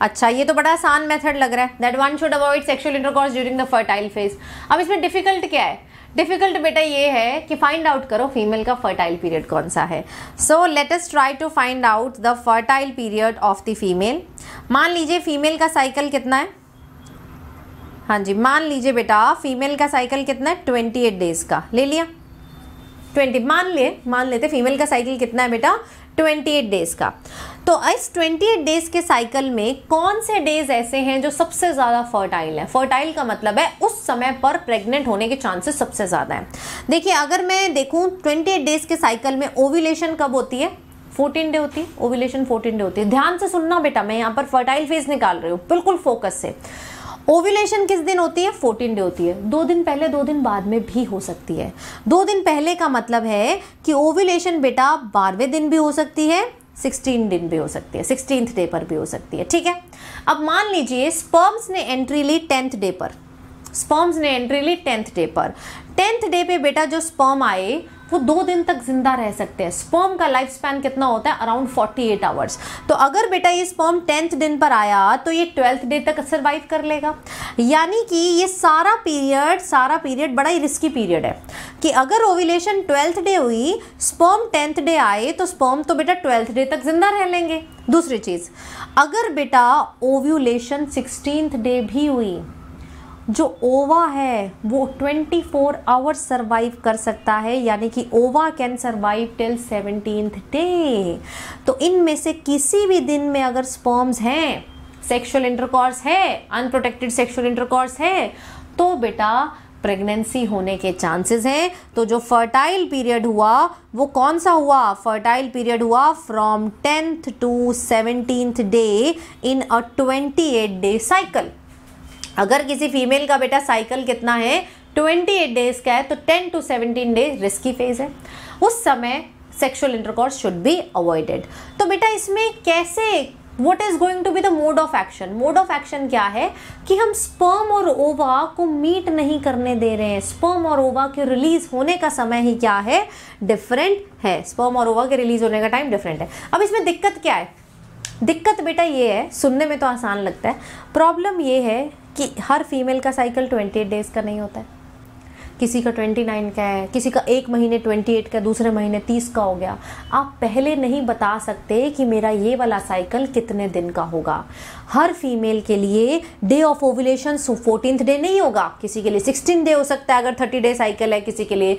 अच्छा, ये तो बड़ा आसान मेथड लग रहा है, that one should avoid sexual intercourse during the fertile phase. अब इसमें डिफिकल्ट क्या है? डिफिकल्ट बेटा ये है कि फाइंड आउट करो फीमेल का फर्टाइल पीरियड कौन सा है। So let us try to find out the fertile period of the female. मान लीजिए फीमेल का साइकिल कितना है? हाँ जी, मान लीजिए बेटा फीमेल का साइकिल कितना है? 28 डेज का ले लिया, 20 मान लेते फीमेल का साइकिल कितना है बेटा? 28 डेज़ का। तो इस 28 डेज़ के साइकिल में कौन से डेज़ ऐसे हैं जो सबसे ज़्यादा फर्टाइल हैं? फर्टाइल का मतलब है उस समय पर प्रेग्नेंट होने के चांसेस सबसे ज़्यादा हैं। देखिए, अगर मैं देखूँ 28 डेज़ के साइकिल में ओव्यूलेशन कब होती है? 14 डे होती है, ओव्यूलेशन 14 डे होती है। ध्यान से सुनना बेटा, मैं यहाँ पर फर्टाइल फेज निकाल रही हूँ, बिल्कुल फोकस से। ओव्यूलेशन किस दिन होती है? 14 डे होती है। 2 दिन पहले 2 दिन बाद में भी हो सकती है। 2 दिन पहले का मतलब है कि ओव्यूलेशन बेटा 12वें दिन भी हो सकती है, 16 दिन भी हो सकती है, 16th डे पर भी हो सकती है। ठीक है, अब मान लीजिए स्पर्म्स ने एंट्री ली 10th डे पर, टेंथ डे पे बेटा जो स्पर्म आए वो 2 दिन तक जिंदा रह सकते हैं। स्पर्म का लाइफ स्पैन कितना होता है? Around 48 hours. तो अगर बेटा ये स्पर्म 10th दिन पर आया तो ये 12th डे तक सर्वाइव कर लेगा। यानी कि ये सारा पीरियड बड़ा ही रिस्की पीरियड है कि अगर ओव्यूलेशन 12th डे हुई, स्पर्म 10th डे आए, तो स्पर्म तो बेटा 12th डे तक जिंदा रह लेंगे। दूसरी चीज़, अगर बेटा ओव्यूलेशन 16th डे भी हुई, जो ओवा है वो 24 आवर्स सर्वाइव कर सकता है, यानी कि ova can survive till 17th day. तो इनमें से किसी भी दिन में अगर स्पर्म्स हैं, सेक्सुअल इंटरकॉर्स है, अनप्रोटेक्टेड सेक्सुअल इंटरकॉर्स है, तो बेटा प्रेगनेंसी होने के चांसेस हैं। तो जो फर्टाइल पीरियड हुआ वो कौन सा हुआ? फर्टाइल पीरियड हुआ from 10th to 17th day in a 28 day cycle. अगर किसी फीमेल का बेटा साइकिल कितना है? 28 डेज़ का है, तो 10 टू 17 डेज रिस्की फेज है, उस समय sexual intercourse should be avoided. तो बेटा इसमें कैसे, what is going to be the mode of action? Mode of action क्या है कि हम स्पर्म और ओवा को मीट नहीं करने दे रहे हैं। स्पर्म और ओवा के रिलीज होने का समय ही क्या है? डिफरेंट है। स्पर्म और ओवा के रिलीज होने का टाइम डिफरेंट है। अब इसमें दिक्कत क्या है? दिक्कत बेटा ये है, सुनने में तो आसान लगता है, प्रॉब्लम ये है कि हर फीमेल का साइकिल 28 डेज़ का नहीं होता है। किसी का 29 का है, किसी का एक महीने 28 का, दूसरे महीने 30 का हो गया। आप पहले नहीं बता सकते कि मेरा ये वाला साइकिल कितने दिन का होगा। हर फीमेल के लिए day of ovulation 14th day नहीं होगा, किसी के लिए 16 डे हो सकता है अगर 30 डे साइकिल है, किसी के लिए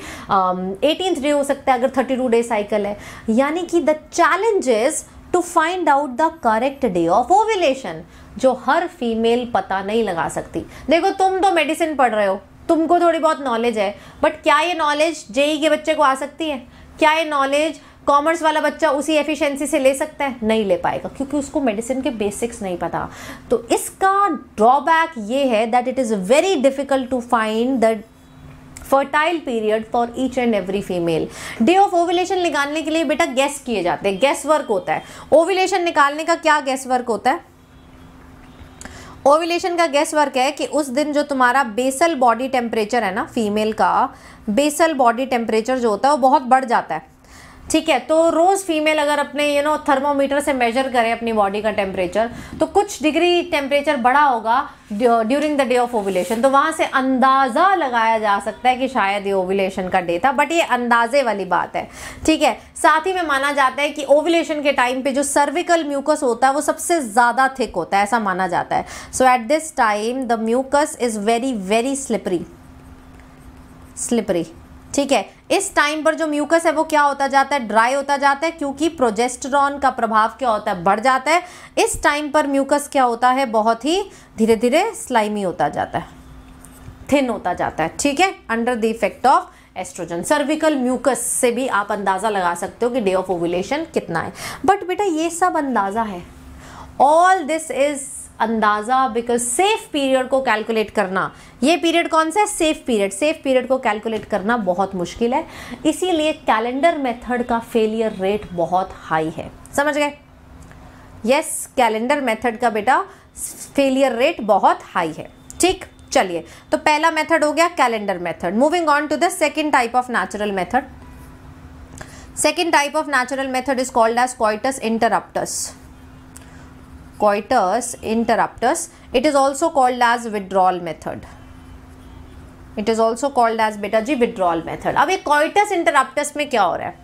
18th डे हो सकता है अगर 32 डे साइकिल है। यानी कि the challenges to find out the correct day of ovulation, जो हर फीमेल पता नहीं लगा सकती। देखो, तुम तो मेडिसिन पढ़ रहे हो, तुमको थोड़ी बहुत नॉलेज है, बट क्या ये नॉलेज जेई के बच्चे को आ सकती है? क्या ये नॉलेज कॉमर्स वाला बच्चा उसी एफिशिएंसी से ले सकता है? नहीं ले पाएगा, क्योंकि उसको मेडिसिन के बेसिक्स नहीं पता। तो इसका ड्रॉबैक ये है that it is very difficult to find the fertile period for each and every female. Day of ovulation निकालने के लिए बेटा गैस किए जाते हैं, गैस वर्क होता है। ओव्यूलेशन निकालने का क्या गैस वर्क होता है? ओव्यूलेशन का गैस वर्क है कि उस दिन जो तुम्हारा बेसल बॉडी टेम्परेचर है ना, फीमेल का बेसल बॉडी टेम्परेचर जो होता है वो बहुत बढ़ जाता है। ठीक है, तो रोज़ फीमेल अगर अपने थर्मोमीटर से मेजर करें अपनी बॉडी का टेम्परेचर, तो कुछ डिग्री टेम्परेचर बढ़ा होगा during the day of ovulation. तो वहाँ से अंदाज़ा लगाया जा सकता है कि शायद ये ओव्यूलेशन का डे था, बट ये अंदाजे वाली बात है। ठीक है, साथ ही में माना जाता है कि ओव्यूलेशन के टाइम पे जो सर्विकल म्यूकस होता है वो सबसे ज़्यादा थिक होता है, ऐसा माना जाता है। So at this time the mucus is very very slippery ठीक है। इस टाइम पर जो म्यूकस है वो क्या होता जाता है, ड्राई होता जाता है, क्योंकि प्रोजेस्टेरॉन का प्रभाव क्या होता है, बढ़ जाता है। इस टाइम पर म्यूकस क्या होता है, बहुत ही धीरे धीरे स्लाइमी होता जाता है, थिन होता जाता है, ठीक है, under the effect of oestrogen. Cervical mucus से भी आप अंदाज़ा लगा सकते हो कि डे ऑफ ओव्यूलेशन कितना है। बट बेटा ये सब अंदाज़ा है, ऑल दिस इज अंदाज़ा, बिकॉज सेफ पीरियड को कैलकुलेट करना, ये पीरियड कौन सा है, सेफ पीरियड, सेफ पीरियड को कैलकुलेट करना बहुत मुश्किल है, इसीलिए कैलेंडर मेथड का फेलियर रेट बहुत हाई है। समझ गए? यस, कैलेंडर मेथड का बेटा फेलियर रेट बहुत हाई है। ठीक, चलिए, तो पहला मेथड हो गया calendar method. Moving on to the second type of natural method. Second type of natural method is called as coitus interruptus, coitus interruptus. It is also called as withdrawal method. It is also called as beta ji withdrawal method. अब ये coitus interruptus में क्या हो रहा है?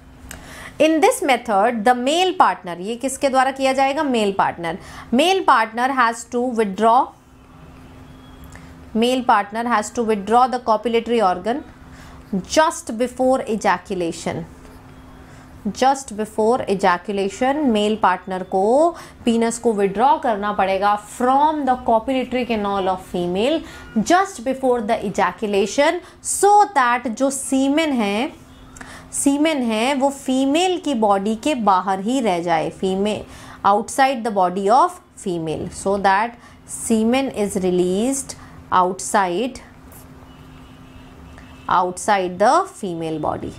In this method, the male partner, ये किसके द्वारा किया जाएगा? Male partner. Male partner has to withdraw. Male partner has to withdraw the copulatory organ just before ejaculation. Just before ejaculation male partner को पीनस को विड्रॉ करना पड़ेगा from the copulatory canal of female just before the ejaculation, so that जो semen है, सीमेन है वो female की body के बाहर ही रह जाए, female outside the body of female, so that semen is released outside outside the female body.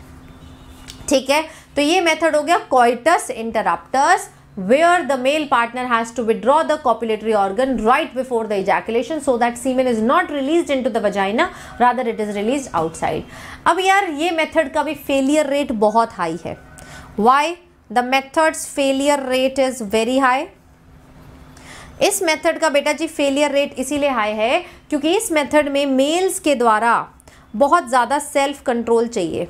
ठीक है, तो ये मेथड हो गया coitus interruptus, where the male partner has to withdraw the copulatory organ right before the ejaculation so that semen is not released into the vagina, rather it is released outside. अब यार ये method का भी failure rate बहुत high है। Why the methods failure rate is very high? इस method का बेटा जी फेलियर रेट इसीलिए हाई है क्योंकि इस मेथड में मेल्स के द्वारा बहुत ज़्यादा सेल्फ कंट्रोल चाहिए,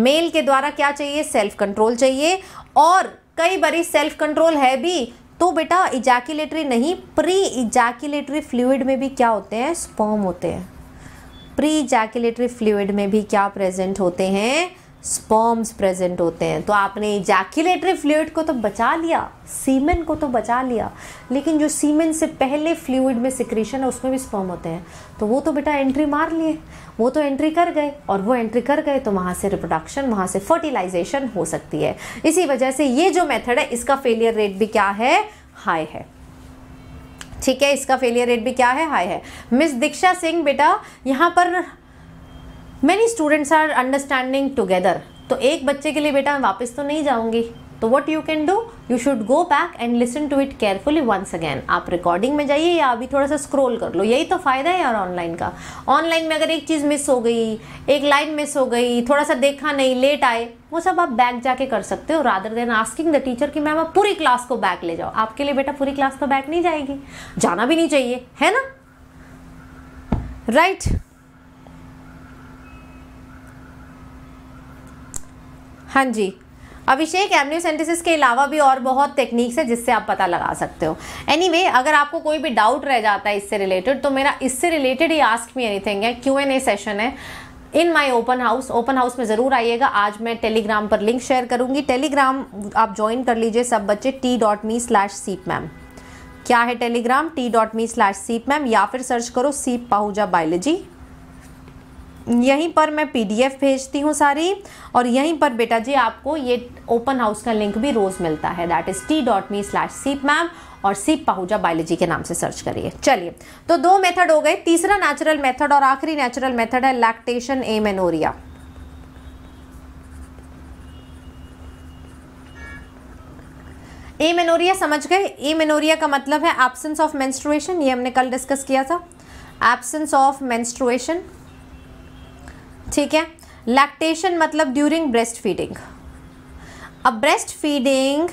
मेल के द्वारा क्या चाहिए, सेल्फ कंट्रोल चाहिए, और कई बारी सेल्फ कंट्रोल है भी तो बेटा इजैकुलेटरी नहीं, प्री इजैकुलेटरी फ्लूइड में भी क्या होते हैं, स्पर्म होते हैं, प्री इजैकुलेटरी फ्लूइड में भी क्या प्रेजेंट होते हैं, स्पर्म्स प्रेजेंट होते हैं। तो आपने इजैकुलेटरी फ्लूइड को तो बचा लिया, सीमेन को तो बचा लिया, लेकिन जो सीमेन से पहले फ्लूइड में सिक्रीशन है उसमें भी स्पर्म होते हैं, तो वो तो बेटा एंट्री मार लिए, वो तो एंट्री कर गए, और वो एंट्री कर गए तो वहाँ से रिप्रोडक्शन, वहाँ से फर्टिलाइजेशन हो सकती है। इसी वजह से ये जो मेथड है इसका फेलियर रेट भी क्या है, हाई है। ठीक है, इसका फेलियर रेट भी क्या है, हाई है। मिस दीक्षा सिंह बेटा यहाँ पर many students are understanding together, तो एक बच्चे के लिए बेटा मैं वापस तो नहीं जाऊँगी, तो what you can do, you should go back and listen to it carefully once again. आप रिकॉर्डिंग में जाइए या अभी थोड़ा सा स्क्रॉल कर लो, यही तो फ़ायदा है यार ऑनलाइन का। ऑनलाइन में अगर एक चीज़ मिस हो गई, एक लाइन मिस हो गई, थोड़ा सा देखा नहीं, लेट आए, वो सब आप बैक जाके कर सकते हो, rather than asking the teacher कि मैम आप पूरी क्लास को बैक ले जाओ। आपके लिए बेटा पूरी क्लास तो बैक नहीं जाएगी, जाना भी नहीं चाहिए, है ना, राइट? हाँ जी अभिषेक, एमनियोसेंटेसिस के अलावा भी और बहुत टेक्निक्स है जिससे आप पता लगा सकते हो। एनीवे, अगर आपको कोई भी डाउट रह जाता है इससे रिलेटेड, तो मेरा इससे रिलेटेड ही आस्क मी एनीथिंग है, Q&A सेशन है in my open house. Open house में ज़रूर आइएगा। आज मैं टेलीग्राम पर लिंक शेयर करूँगी, टेलीग्राम आप ज्वाइन कर लीजिए सब बच्चे, t.me/seepmam। क्या है टेलीग्राम, t.me/seepmam, या फिर सर्च करो सीप पाहुजा बायोलॉजी। यहीं पर मैं PDF भेजती हूँ सारी, और यहीं पर बेटा जी आपको ये ओपन हाउस का लिंक भी रोज़ मिलता है, दैट इज़ t.me/seepmam और सीप पाहुजा बायोलॉजी के नाम से सर्च करिए। चलिए, तो दो मेथड हो गए। तीसरा नेचुरल मेथड और आखिरी नेचुरल मेथड है लैक्टेशन एमेनोरिया। एमेनोरिया समझ गए? एमेनोरिया का मतलब है एब्सेंस ऑफ मेंस्ट्रुएशन, ये हमने कल डिस्कस किया था, एब्सेंस ऑफ मेंस्ट्रुएशन। ठीक है, लैक्टेशन मतलब ड्यूरिंग ब्रेस्ट फीडिंग। अब ब्रेस्ट फीडिंग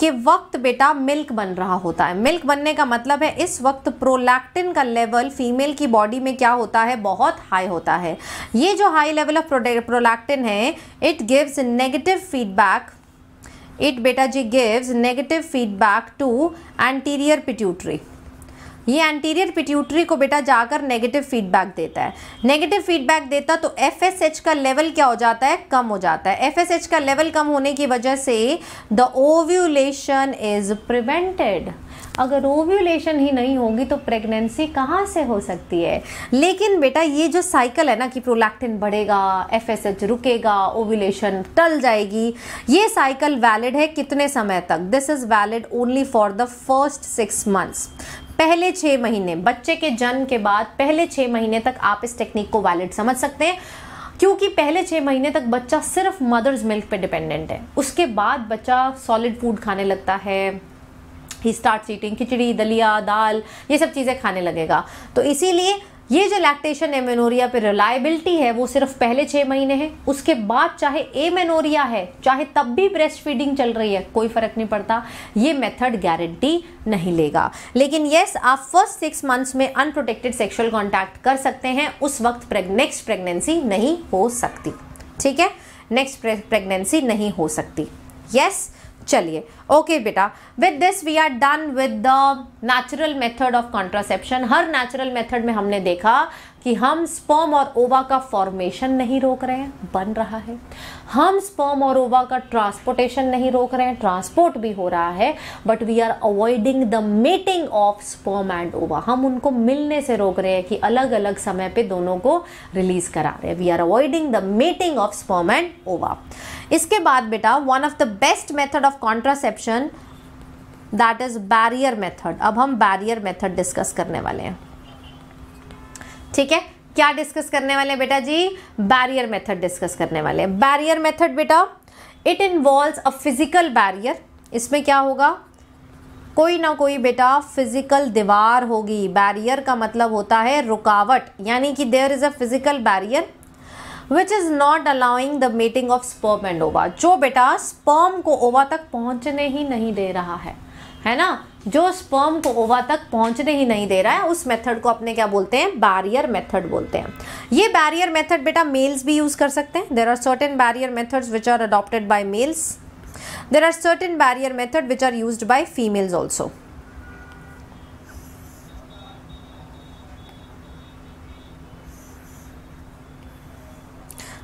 के वक्त बेटा मिल्क बन रहा होता है, मिल्क बनने का मतलब है इस वक्त प्रोलैक्टिन का लेवल फीमेल की बॉडी में क्या होता है, बहुत हाई होता है। ये जो हाई लेवल ऑफ प्रोलैक्टिन है, it gives negative feedback, it बेटा जी gives negative feedback to anterior pituitary. ये एंटीरियर पिट्यूटरी को बेटा जाकर नेगेटिव फीडबैक देता है। नेगेटिव फीडबैक देता तो एफएसएच का लेवल क्या हो जाता है, कम हो जाता है। एफएसएच का लेवल कम होने की वजह से द ओव्यूलेशन इज प्रिवेंटेड। अगर ओव्यूलेशन ही नहीं होगी तो प्रेगनेंसी कहाँ से हो सकती है। लेकिन बेटा ये जो साइकिल है ना कि प्रोलैक्टिन बढ़ेगा, एफएसएच रुकेगा, ओव्यूलेशन टल जाएगी, ये साइकिल वैलिड है कितने समय तक। This is valid only for the first 6 months। पहले 6 महीने, बच्चे के जन्म के बाद पहले 6 महीने तक आप इस टेक्निक को वैलिड समझ सकते हैं, क्योंकि पहले 6 महीने तक बच्चा सिर्फ मदर्स मिल्क पे डिपेंडेंट है। उसके बाद बच्चा सॉलिड फूड खाने लगता है, ही स्टार्ट ईटिंग खिचड़ी, दलिया, दाल, ये सब चीज़ें खाने लगेगा। तो इसीलिए ये जो लैक्टेशन एमेनोरिया पे रिलायबिलिटी है वो सिर्फ पहले 6 महीने है। उसके बाद चाहे एमेनोरिया है चाहे तब भी ब्रेस्ट फीडिंग चल रही है, कोई फ़र्क नहीं पड़ता, ये मेथड गारंटी नहीं लेगा। लेकिन यस, आप फर्स्ट 6 months में अनप्रोटेक्टेड सेक्शुअल कॉन्टैक्ट कर सकते हैं, उस वक्त नेक्स्ट प्रेगनेंसी नहीं हो सकती। ठीक है, नेक्स्ट प्रेगनेंसी नहीं हो सकती। यस, चलिए ओके बेटा, with this we are done with the natural method of contraception. हर नेचुरल मेथड में हमने देखा कि हम स्पर्म और ओवा का फॉर्मेशन नहीं रोक रहे हैं, बन रहा है। हम स्पर्म और ओवा का ट्रांसपोर्टेशन नहीं रोक रहे हैं, ट्रांसपोर्ट भी हो रहा है, but we are avoiding the mating of sperm and ova. हम उनको मिलने से रोक रहे हैं कि अलग अलग समय पे दोनों को रिलीज करा रहे हैं। We are avoiding the mating of sperm and ova. इसके बाद बेटा one of the best method of contraception that is barrier method. अब हम बैरियर मेथड डिस्कस करने वाले हैं। ठीक है, क्या डिस्कस करने वाले हैं बेटा जी, बैरियर मेथड डिस्कस करने वाले हैं। बैरियर मेथड बेटा it involves a physical barrier. इसमें क्या होगा, कोई ना कोई बेटा फिजिकल दीवार होगी। बैरियर का मतलब होता है रुकावट, यानी कि there is a physical barrier which is not allowing the mating of sperm and ova. जो बेटा स्पर्म को ओवा तक पहुँचने ही नहीं दे रहा है ना, जो स्पर्म को ओवा तक पहुंचने ही नहीं दे रहा है, उस मेथड को अपने क्या बोलते हैं, बैरियर मेथड बोलते हैं। ये बैरियर मेथड बेटा मेल्स भी यूज़ कर सकते हैं। There are certain barrier methods which are adopted by males, there are certain barrier method which are used by females also.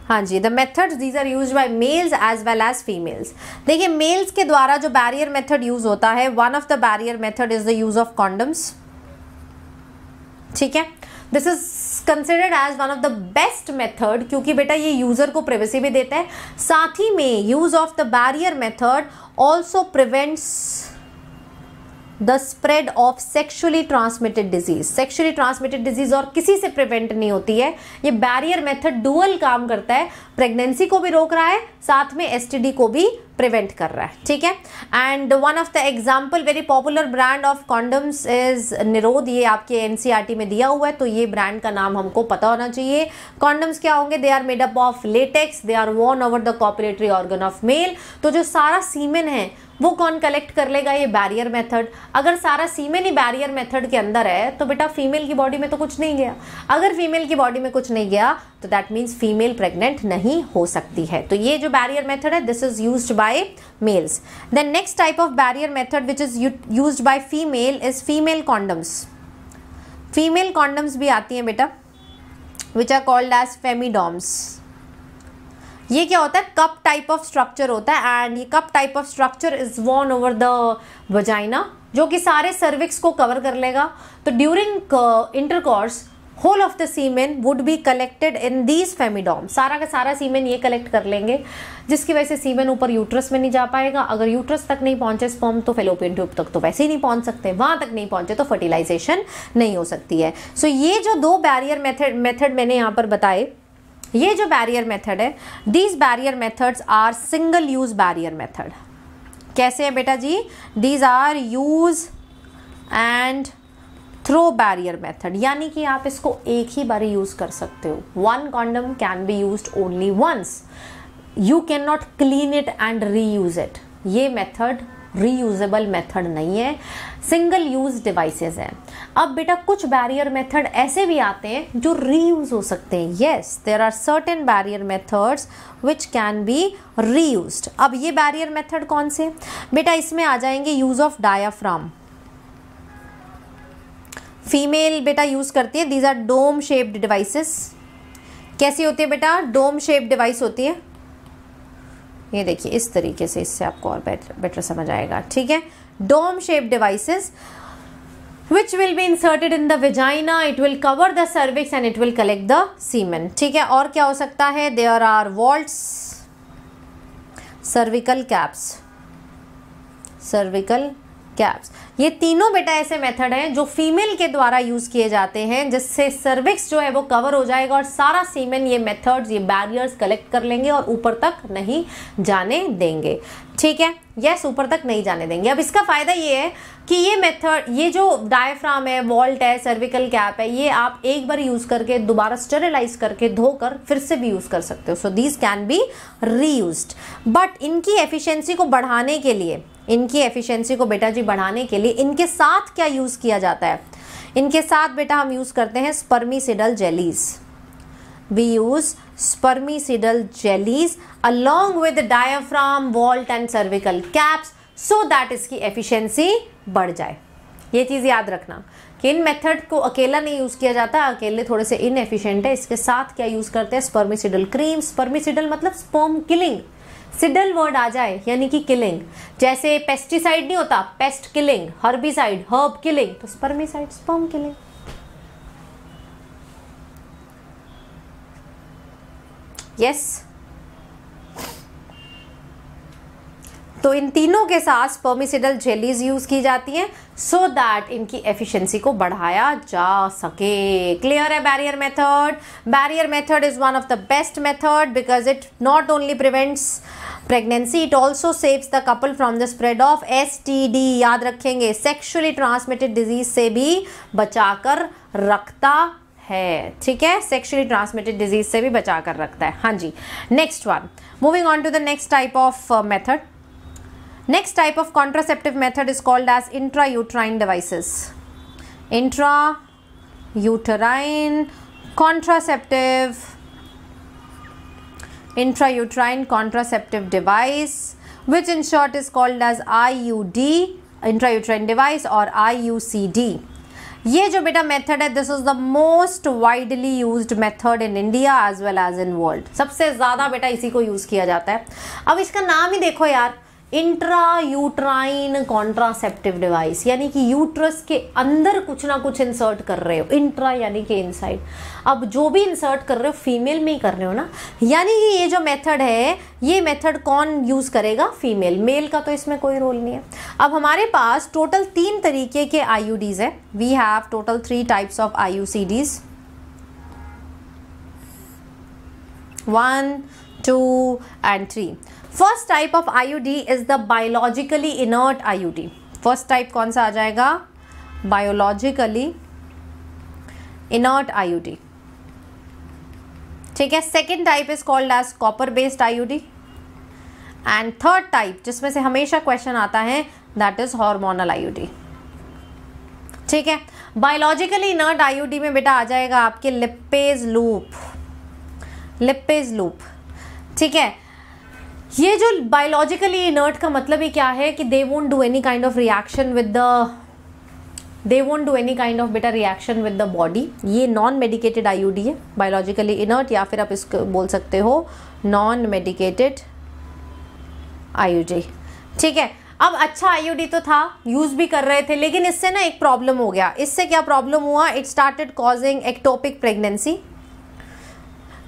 हाँ जी, the methods these are use by males as well as females. देखिए males के द्वारा जो barrier method use होता है, one of the barrier method is the use of condoms. ठीक है, this is considered as one of the best method, क्योंकि बेटा ये यूजर को प्राइवेसी भी देता है, साथ ही में use of the barrier method also prevents the spread of sexually transmitted disease. Sexually transmitted disease और किसी से प्रिवेंट नहीं होती है। ये बैरियर मेथड डुअल काम करता है, प्रेगनेंसी को भी रोक रहा है, साथ में एसटीडी को भी प्रिवेंट कर रहा है। ठीक है, and one of the example very popular brand of condoms is Nirodh. ये आपके एनसीईआरटी में दिया हुआ है, तो ये ब्रांड का नाम हमको पता होना चाहिए। कॉन्डम्स क्या होंगे, they are made up of latex, they are worn over the copulatory organ of male. तो जो सारा सीमेन है वो कौन कलेक्ट कर लेगा, ये बैरियर मेथड। अगर सारा सीमेन ही बैरियर मेथड के अंदर है तो बेटा फीमेल की बॉडी में तो कुछ नहीं गया। अगर फीमेल की बॉडी में कुछ नहीं गया तो दैट मीन्स फीमेल प्रेग्नेंट नहीं हो सकती है। तो ये जो बैरियर मेथड है this is used by males. Then next type of barrier method which is used by female is female condoms. Female condoms भी आती हैं बेटा which are called as femidoms. ये क्या होता है, कप टाइप ऑफ स्ट्रक्चर होता है, एंड ये cup type of structure is worn over the vagina, जो कि सारे सर्विक्स को कवर कर लेगा। तो during intercourse whole of the semen would be collected in these femidom. सारा का सारा सीमेन ये कलेक्ट कर लेंगे, जिसकी वजह से सीमेन ऊपर यूट्रस में नहीं जा पाएगा। अगर यूट्रस तक नहीं पहुंचे स्पर्म तो फेलोपियन ट्यूब तक तो वैसे ही नहीं पहुंच सकते, वहां तक नहीं पहुंचे तो फर्टिलाइजेशन नहीं हो सकती है। सो ये जो दो बैरियर मेथड मैंने यहाँ पर बताए, ये जो बैरियर मेथड है, these barrier methods are single use barrier method. कैसे है बेटा जी, these are use and throw barrier method, यानी कि आप इसको एक ही बार यूज कर सकते हो। One condom can be used only once, you can not clean it and reuse it. ये मेथड रीयूजेबल मेथड नहीं है, सिंगल यूज डिवाइसेस हैं। अब बेटा कुछ बैरियर मेथड ऐसे भी आते हैं जो रीयूज हो सकते हैं। Yes, there are certain barrier methods which can be reused. अब ये बैरियर मेथड कौन से बेटा, इसमें आ जाएंगे यूज ऑफ डायाफ्राम। फीमेल बेटा यूज़ करती है। These are dome shaped devices. कैसे होते हैं बेटा? डोम शेप डिवाइस होती है। ये देखिए इस तरीके से, इससे आपको और बेटर समझ आएगा। ठीक है, dome shape devices which will be inserted in the vagina, it will cover the cervix and it will collect the semen। ठीक है, और क्या हो सकता है? There are vaults, cervical caps, cervical caps। ये तीनों बेटा ऐसे मेथड हैं जो फीमेल के द्वारा यूज़ किए जाते हैं, जिससे सर्विक्स जो है वो कवर हो जाएगा और सारा सीमेन ये मेथड्स, ये बैरियर्स कलेक्ट कर लेंगे और ऊपर तक नहीं जाने देंगे। ठीक है, यस, ऊपर तक नहीं जाने देंगे। अब इसका फ़ायदा ये है कि ये मेथड, ये जो डायफ्राम है, वॉल्ट है, सर्विकल कैप है, ये आप एक बार यूज़ करके दोबारा स्टेरिलाइज करके धोकर फिर से भी यूज़ कर सकते हो। So these can be reused. But इनकी एफिशिएंसी को बढ़ाने के लिए, इनकी एफिशिएंसी को बेटा जी बढ़ाने के लिए इनके साथ क्या यूज़ किया जाता है? इनके साथ बेटा हम यूज़ करते हैं spermicidal jellies. We use spermicidal jellies along with diaphragm, vault and cervical caps so that इसकी efficiency बढ़ जाए। ये चीज़ याद रखना कि इन मेथड को अकेला नहीं यूज़ किया जाता, अकेले थोड़े से inefficient है। इसके साथ क्या यूज़ करते हैं? spermicidal cream। spermicidal मतलब sperm killing, सिडल वर्ड आ जाए यानी कि किलिंग। जैसे पेस्टिसाइड नहीं होता, pest killing, herbicide herb killing, तो स्पर्मिसाइड स्पर्म किलिंग। यस, तो इन तीनों के साथ स्पर्मिसिडल जेलीज यूज की जाती हैं सो दैट इनकी एफिशिएंसी को बढ़ाया जा सके। क्लियर है? Barrier method, barrier method is one of the best method because it not only prevents pregnancy, it also saves the couple from the spread of STD। याद रखेंगे, सेक्सुअली ट्रांसमिटेड डिजीज से भी बचा कर रखता है। ठीक है, सेक्सुअली ट्रांसमिटेड डिजीज से भी बचा कर रखता है। हाँ जी, next one, moving on to the next type of method. Next type of contraceptive method is called as intrauterine devices. Intrauterine contraceptive, intrauterine contraceptive device which in short is called as IUD, intrauterine device और IUCD। ये जो बेटा method है, this is the most widely used method in India as well as in world. सबसे ज़्यादा बेटा इसी को यूज़ किया जाता है। अब इसका नाम ही देखो यार, इंट्रायूट्राइन कॉन्ट्रासेप्टिव डिवाइस, यानी कि यूट्रस के अंदर कुछ ना कुछ इंसर्ट कर रहे हो। इंट्रा यानी कि इनसाइड। अब जो भी इंसर्ट कर रहे हो फीमेल में ही कर रहे हो ना, यानी कि ये जो मेथड है, ये मेथड कौन यूज़ करेगा? फीमेल। मेल का तो इसमें कोई रोल नहीं है। अब हमारे पास टोटल 3 तरीके के IUDs है। We have total 3 types of IUCDs, 1, 2 and 3। First type of IUD is the biologically inert IUD। First type कौन सा आ जाएगा? Biologically inert IUD। ठीक है, second type is called as copper based IUD and third type जिसमें से हमेशा question आता है, दैट इज हॉर्मोनल IUD। ठीक है, बायोलॉजिकली इनर्ट IUD में बेटा आ जाएगा आपके लिपेज लूप, लिपेज लूप। ठीक है, ये जो बायोलॉजिकली इनर्ट का मतलब ही क्या है कि they won't do any kind of reaction with the, they won't do any kind of बेटा रिएक्शन विद द बॉडी। ये नॉन मेडिकेटेड IUD है, बायोलॉजिकली इनर्ट, या फिर आप इसको बोल सकते हो नॉन मेडिकेटेड IUD। ठीक है, अब अच्छा IUD तो था, यूज़ भी कर रहे थे, लेकिन इससे ना एक प्रॉब्लम हो गया। इससे क्या प्रॉब्लम हुआ? It started causing ectopic pregnancy.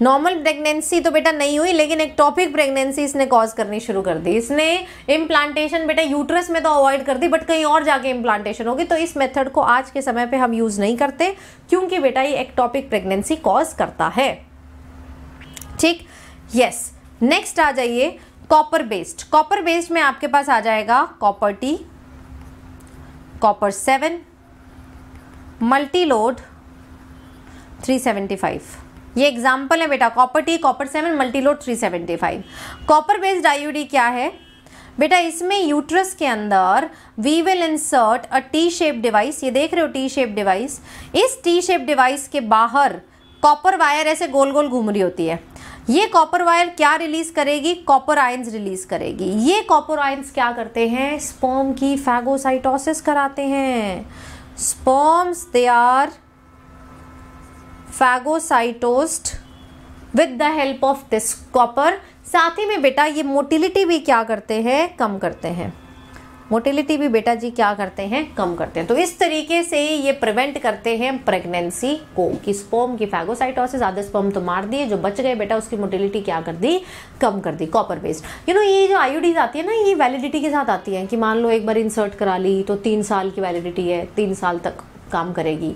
Normal pregnancy तो बेटा नहीं हुई, लेकिन एक्टोपिक प्रेगनेंसी इसने कॉज करनी शुरू कर दी। इसने इम्प्लांटेशन बेटा यूट्रस में तो अवॉइड कर दी, बट कहीं और जाके इम्प्लांटेशन होगी। तो इस मेथड को आज के समय पे हम यूज़ नहीं करते, क्योंकि बेटा ये एक्टोपिक प्रेगनेंसी कॉज करता है। ठीक, यस। नेक्स्ट आ जाइए कॉपर बेस्ड। कॉपर बेस्ड में आपके पास आ जाएगा Copper T, Copper 7, Multiload, 375। ये एग्जाम्पल है बेटा, Copper T, Copper 7, Multiload, 375। Copper based IUD क्या है बेटा? इसमें यूट्रस के अंदर we will insert a T shape device. ये देख रहे हो टी शेप डिवाइस। इस टी शेप डिवाइस के बाहर कॉपर वायर ऐसे गोल गोल घूम रही होती है। ये कॉपर वायर क्या रिलीज़ करेगी? कॉपर आयंस रिलीज़ करेगी। ये कॉपर आयंस क्या करते हैं? स्पर्म की फैगोसाइटोसिस कराते हैं। Sperms, they are phagocytosed with the help of this copper. साथ ही में बेटा ये मोटिलिटी भी क्या करते हैं, कम करते हैं. मोटिलिटी भी बेटा जी क्या करते हैं, कम करते हैं. तो इस तरीके से ये प्रिवेंट करते हैं प्रेगनेंसी को कि स्पर्म की फैगोसाइटोसिस. आधे स्पर्म तो मार दिए, जो बच गए बेटा उसकी मोटिलिटी क्या कर दी, कम कर दी. कॉपर बेस्ड यू नो ये जो आईयूडीज आती है ना, ये वैलिडिटी के साथ आती है कि मान लो एक बार इंसर्ट करा ली तो 3 साल की वैलिडिटी है, 3 साल तक काम करेगी.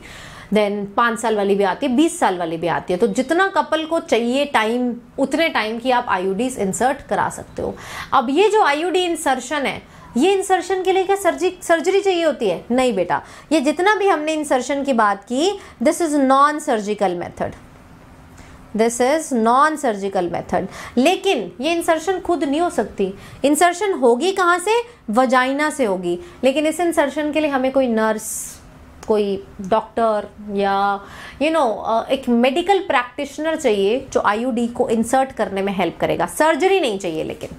देन 5 साल वाली भी आती है, 20 साल वाली भी आती है. तो जितना कपल को चाहिए टाइम, उतने टाइम की आप आईयूडीज इंसर्ट करा सकते हो. अब ये जो आईयूडी इंसर्शन है, ये इंसर्शन के लिए क्या सर्जरी चाहिए होती है? नहीं बेटा, ये जितना भी हमने इंसर्शन की बात की, this is non surgical method, this is non surgical method. लेकिन ये इंसर्शन खुद नहीं हो सकती. इंसर्शन होगी कहाँ से? वजाइना से होगी. लेकिन इस इंसर्शन के लिए हमें कोई नर्स, कोई डॉक्टर या यू नो एक मेडिकल प्रैक्टिशनर चाहिए जो आईयूडी को इंसर्ट करने में हेल्प करेगा. सर्जरी नहीं चाहिए लेकिन,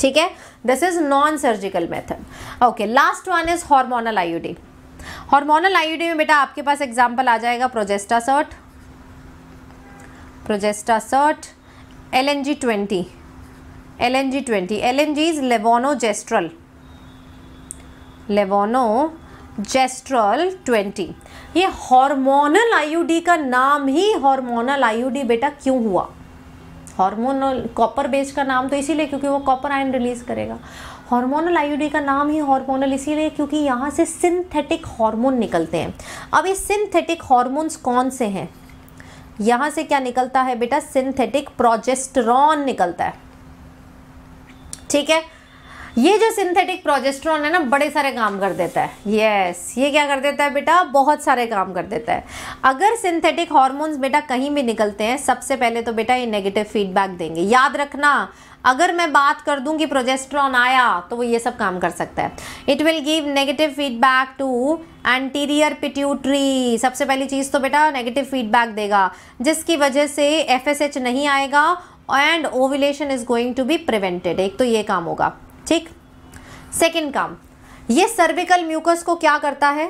ठीक है. This is non surgical method. Okay, last one is hormonal IUD. Hormonal IUD में बेटा आपके पास एग्जांपल आ जाएगा progestasert, प्रोजेस्टासर्ट, LNG-20, LNG-20. LNG is लेवोनोजेस्ट्रल, लेवोनोजेस्ट्रल 20. ये हार्मोनल आईयूडी का नाम ही हार्मोनल आईयूडी बेटा क्यों हुआ? हार्मोनल कॉपर बेस्ड का नाम तो इसीलिए क्योंकि वो कॉपर आयन रिलीज करेगा. हार्मोनल आईयूडी का नाम ही हार्मोनल इसीलिए क्योंकि यहाँ से सिंथेटिक हार्मोन निकलते हैं. अब ये सिंथेटिक हार्मोन्स कौन से हैं? यहाँ से क्या निकलता है बेटा? सिंथेटिक प्रोजेस्टेरॉन निकलता है, ठीक है. ये जो सिंथेटिक प्रोजेस्टेरॉन है ना, बड़े सारे काम कर देता है. यस, ये क्या कर देता है बेटा? बहुत सारे काम कर देता है. अगर सिंथेटिक हार्मोन्स बेटा कहीं भी निकलते हैं, सबसे पहले तो बेटा ये नेगेटिव फीडबैक देंगे. याद रखना, अगर मैं बात कर दूं कि प्रोजेस्टेरॉन आया तो वो ये सब काम कर सकता है. It will give negative feedback to anterior pituitary. सबसे पहली चीज़ तो बेटा नेगेटिव फीडबैक देगा, जिसकी वजह से FSH नहीं आएगा and ovulation is going to be prevented. एक तो ये काम होगा, ठीक. सेकंड काम, ये सर्विकल म्यूकस को क्या करता है?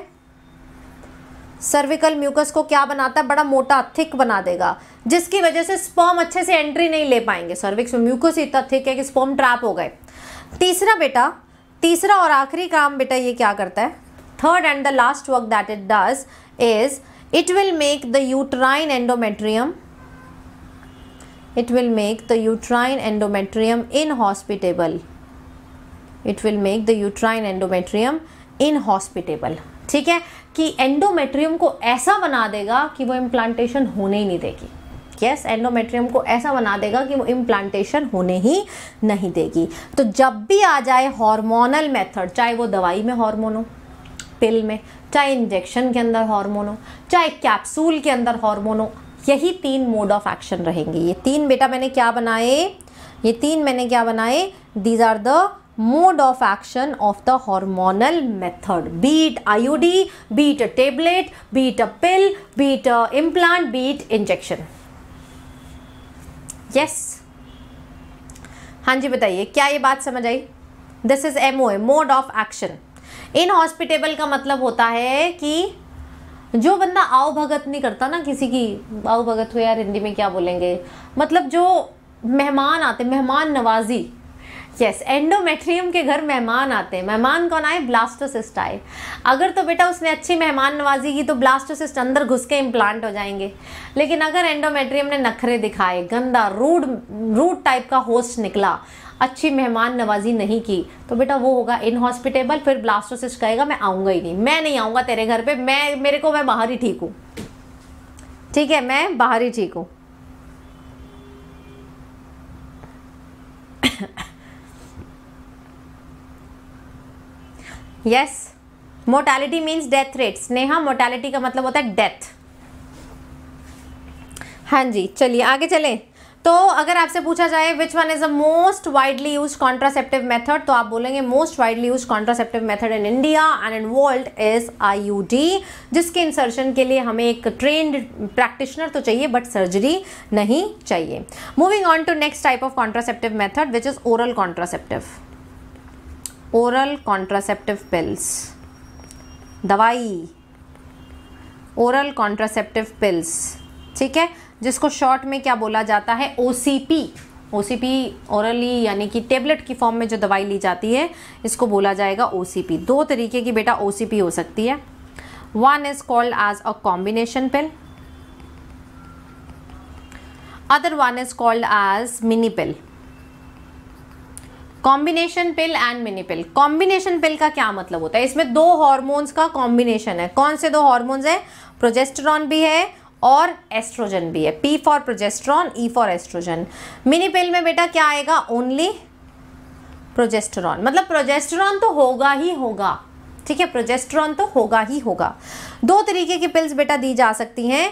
सर्विकल म्यूकस को क्या बनाता है? बड़ा मोटा, थिक बना देगा, जिसकी वजह से स्पर्म अच्छे से एंट्री नहीं ले पाएंगे. सर्विक्स में म्यूकस इतना थिक है कि स्पर्म ट्रैप हो गए. तीसरा बेटा, तीसरा और आखिरी काम बेटा ये क्या करता है? Third and the last work that it does is it will make the uterine endometrium, it will make the uterine endometrium inhospitable, it will make the uterine endometrium inhospitable, ठीक है. कि एंडोमेट्रियम को ऐसा बना देगा कि वो इम्प्लांटेशन होने ही नहीं देगी. यस, एंडोमेट्रियम को ऐसा बना देगा कि वो इम्प्लांटेशन होने ही नहीं देगी. तो जब भी आ जाए हार्मोनल मेथड, चाहे वो दवाई में हार्मोन हो, पिल में, चाहे इंजेक्शन के अंदर हार्मोन हो, चाहे कैप्सूल के अंदर हार्मोन हो, यही 3 मोड ऑफ एक्शन रहेंगे. ये 3 बेटा मैंने क्या बनाए? ये 3 मैंने क्या बनाए? These are the mode of action of the hormonal method, be it IUD, be it a tablet, be it a pill, be it a implant, be it injection. Yes, हाँ जी बताइए, क्या ये बात समझ आई? This is MOA, mode of action. Inhospitable का मतलब होता है कि जो बंदा आवभगत नहीं करता ना, किसी की आवभगत हुए, यार हिंदी में क्या बोलेंगे, मतलब जो मेहमान आते, मेहमान नवाजी. यस, एंडोमेट्रियम के घर मेहमान आते हैं. मेहमान कौन आए? ब्लास्टोसिस्ट आए. अगर तो बेटा उसने अच्छी मेहमान नवाजी की तो ब्लास्टोसिस्ट अंदर घुस के इम्प्लांट हो जाएंगे. लेकिन अगर एंडोमेट्रियम ने नखरे दिखाए, गंदा रूड टाइप का होस्ट निकला, अच्छी मेहमान नवाजी नहीं की, तो बेटा वो होगा इनहॉस्पिटेबल. फिर ब्लास्टोसिस्ट कहेगा मैं आऊँगा ही नहीं, मैं नहीं आऊँगा तेरे घर पर, मैं बाहर ही ठीक हूँ, ठीक है, मैं बाहर ही ठीक हूँ. Yes, mortality means death rate. Sneha, mortality का मतलब होता है डेथ. हाँ जी, चलिए आगे चलें. तो अगर आपसे पूछा जाए which one is the most widely use contraceptive method, तो आप बोलेंगे most widely use contraceptive method in India and in world is IUD, जिसके इंसर्शन के लिए हमें एक ट्रेंड प्रैक्टिशनर तो चाहिए बट सर्जरी नहीं चाहिए. Moving on to next type of contraceptive method which is oral contraceptive, oral contraceptive pills, दवाई, ओरल कॉन्ट्रासेप्टिव पिल्स, ठीक है, जिसको शॉर्ट में क्या बोला जाता है, ओ सी पी ओरली यानी कि टेबलेट की फॉर्म में जो दवाई ली जाती है इसको बोला जाएगा OCP। दो तरीके की बेटा OCP हो सकती है, one is called as a combination pill, other one is called as mini pill. Combination pill and mini pill. Combination pill का क्या मतलब होता है, इसमें दो हार्मोन्स का कॉम्बिनेशन है। कौन से दो हार्मोन्स है, प्रोजेस्टेरॉन भी है और एस्ट्रोजन भी है। P for progesterone, E for estrogen. Mini pill में बेटा क्या आएगा, ओनली प्रोजेस्टेरॉन, मतलब प्रोजेस्टेरॉन तो होगा ही होगा, ठीक है, प्रोजेस्टेरॉन तो होगा ही होगा। दो तरीके की पिल्स बेटा दी जा सकती हैं,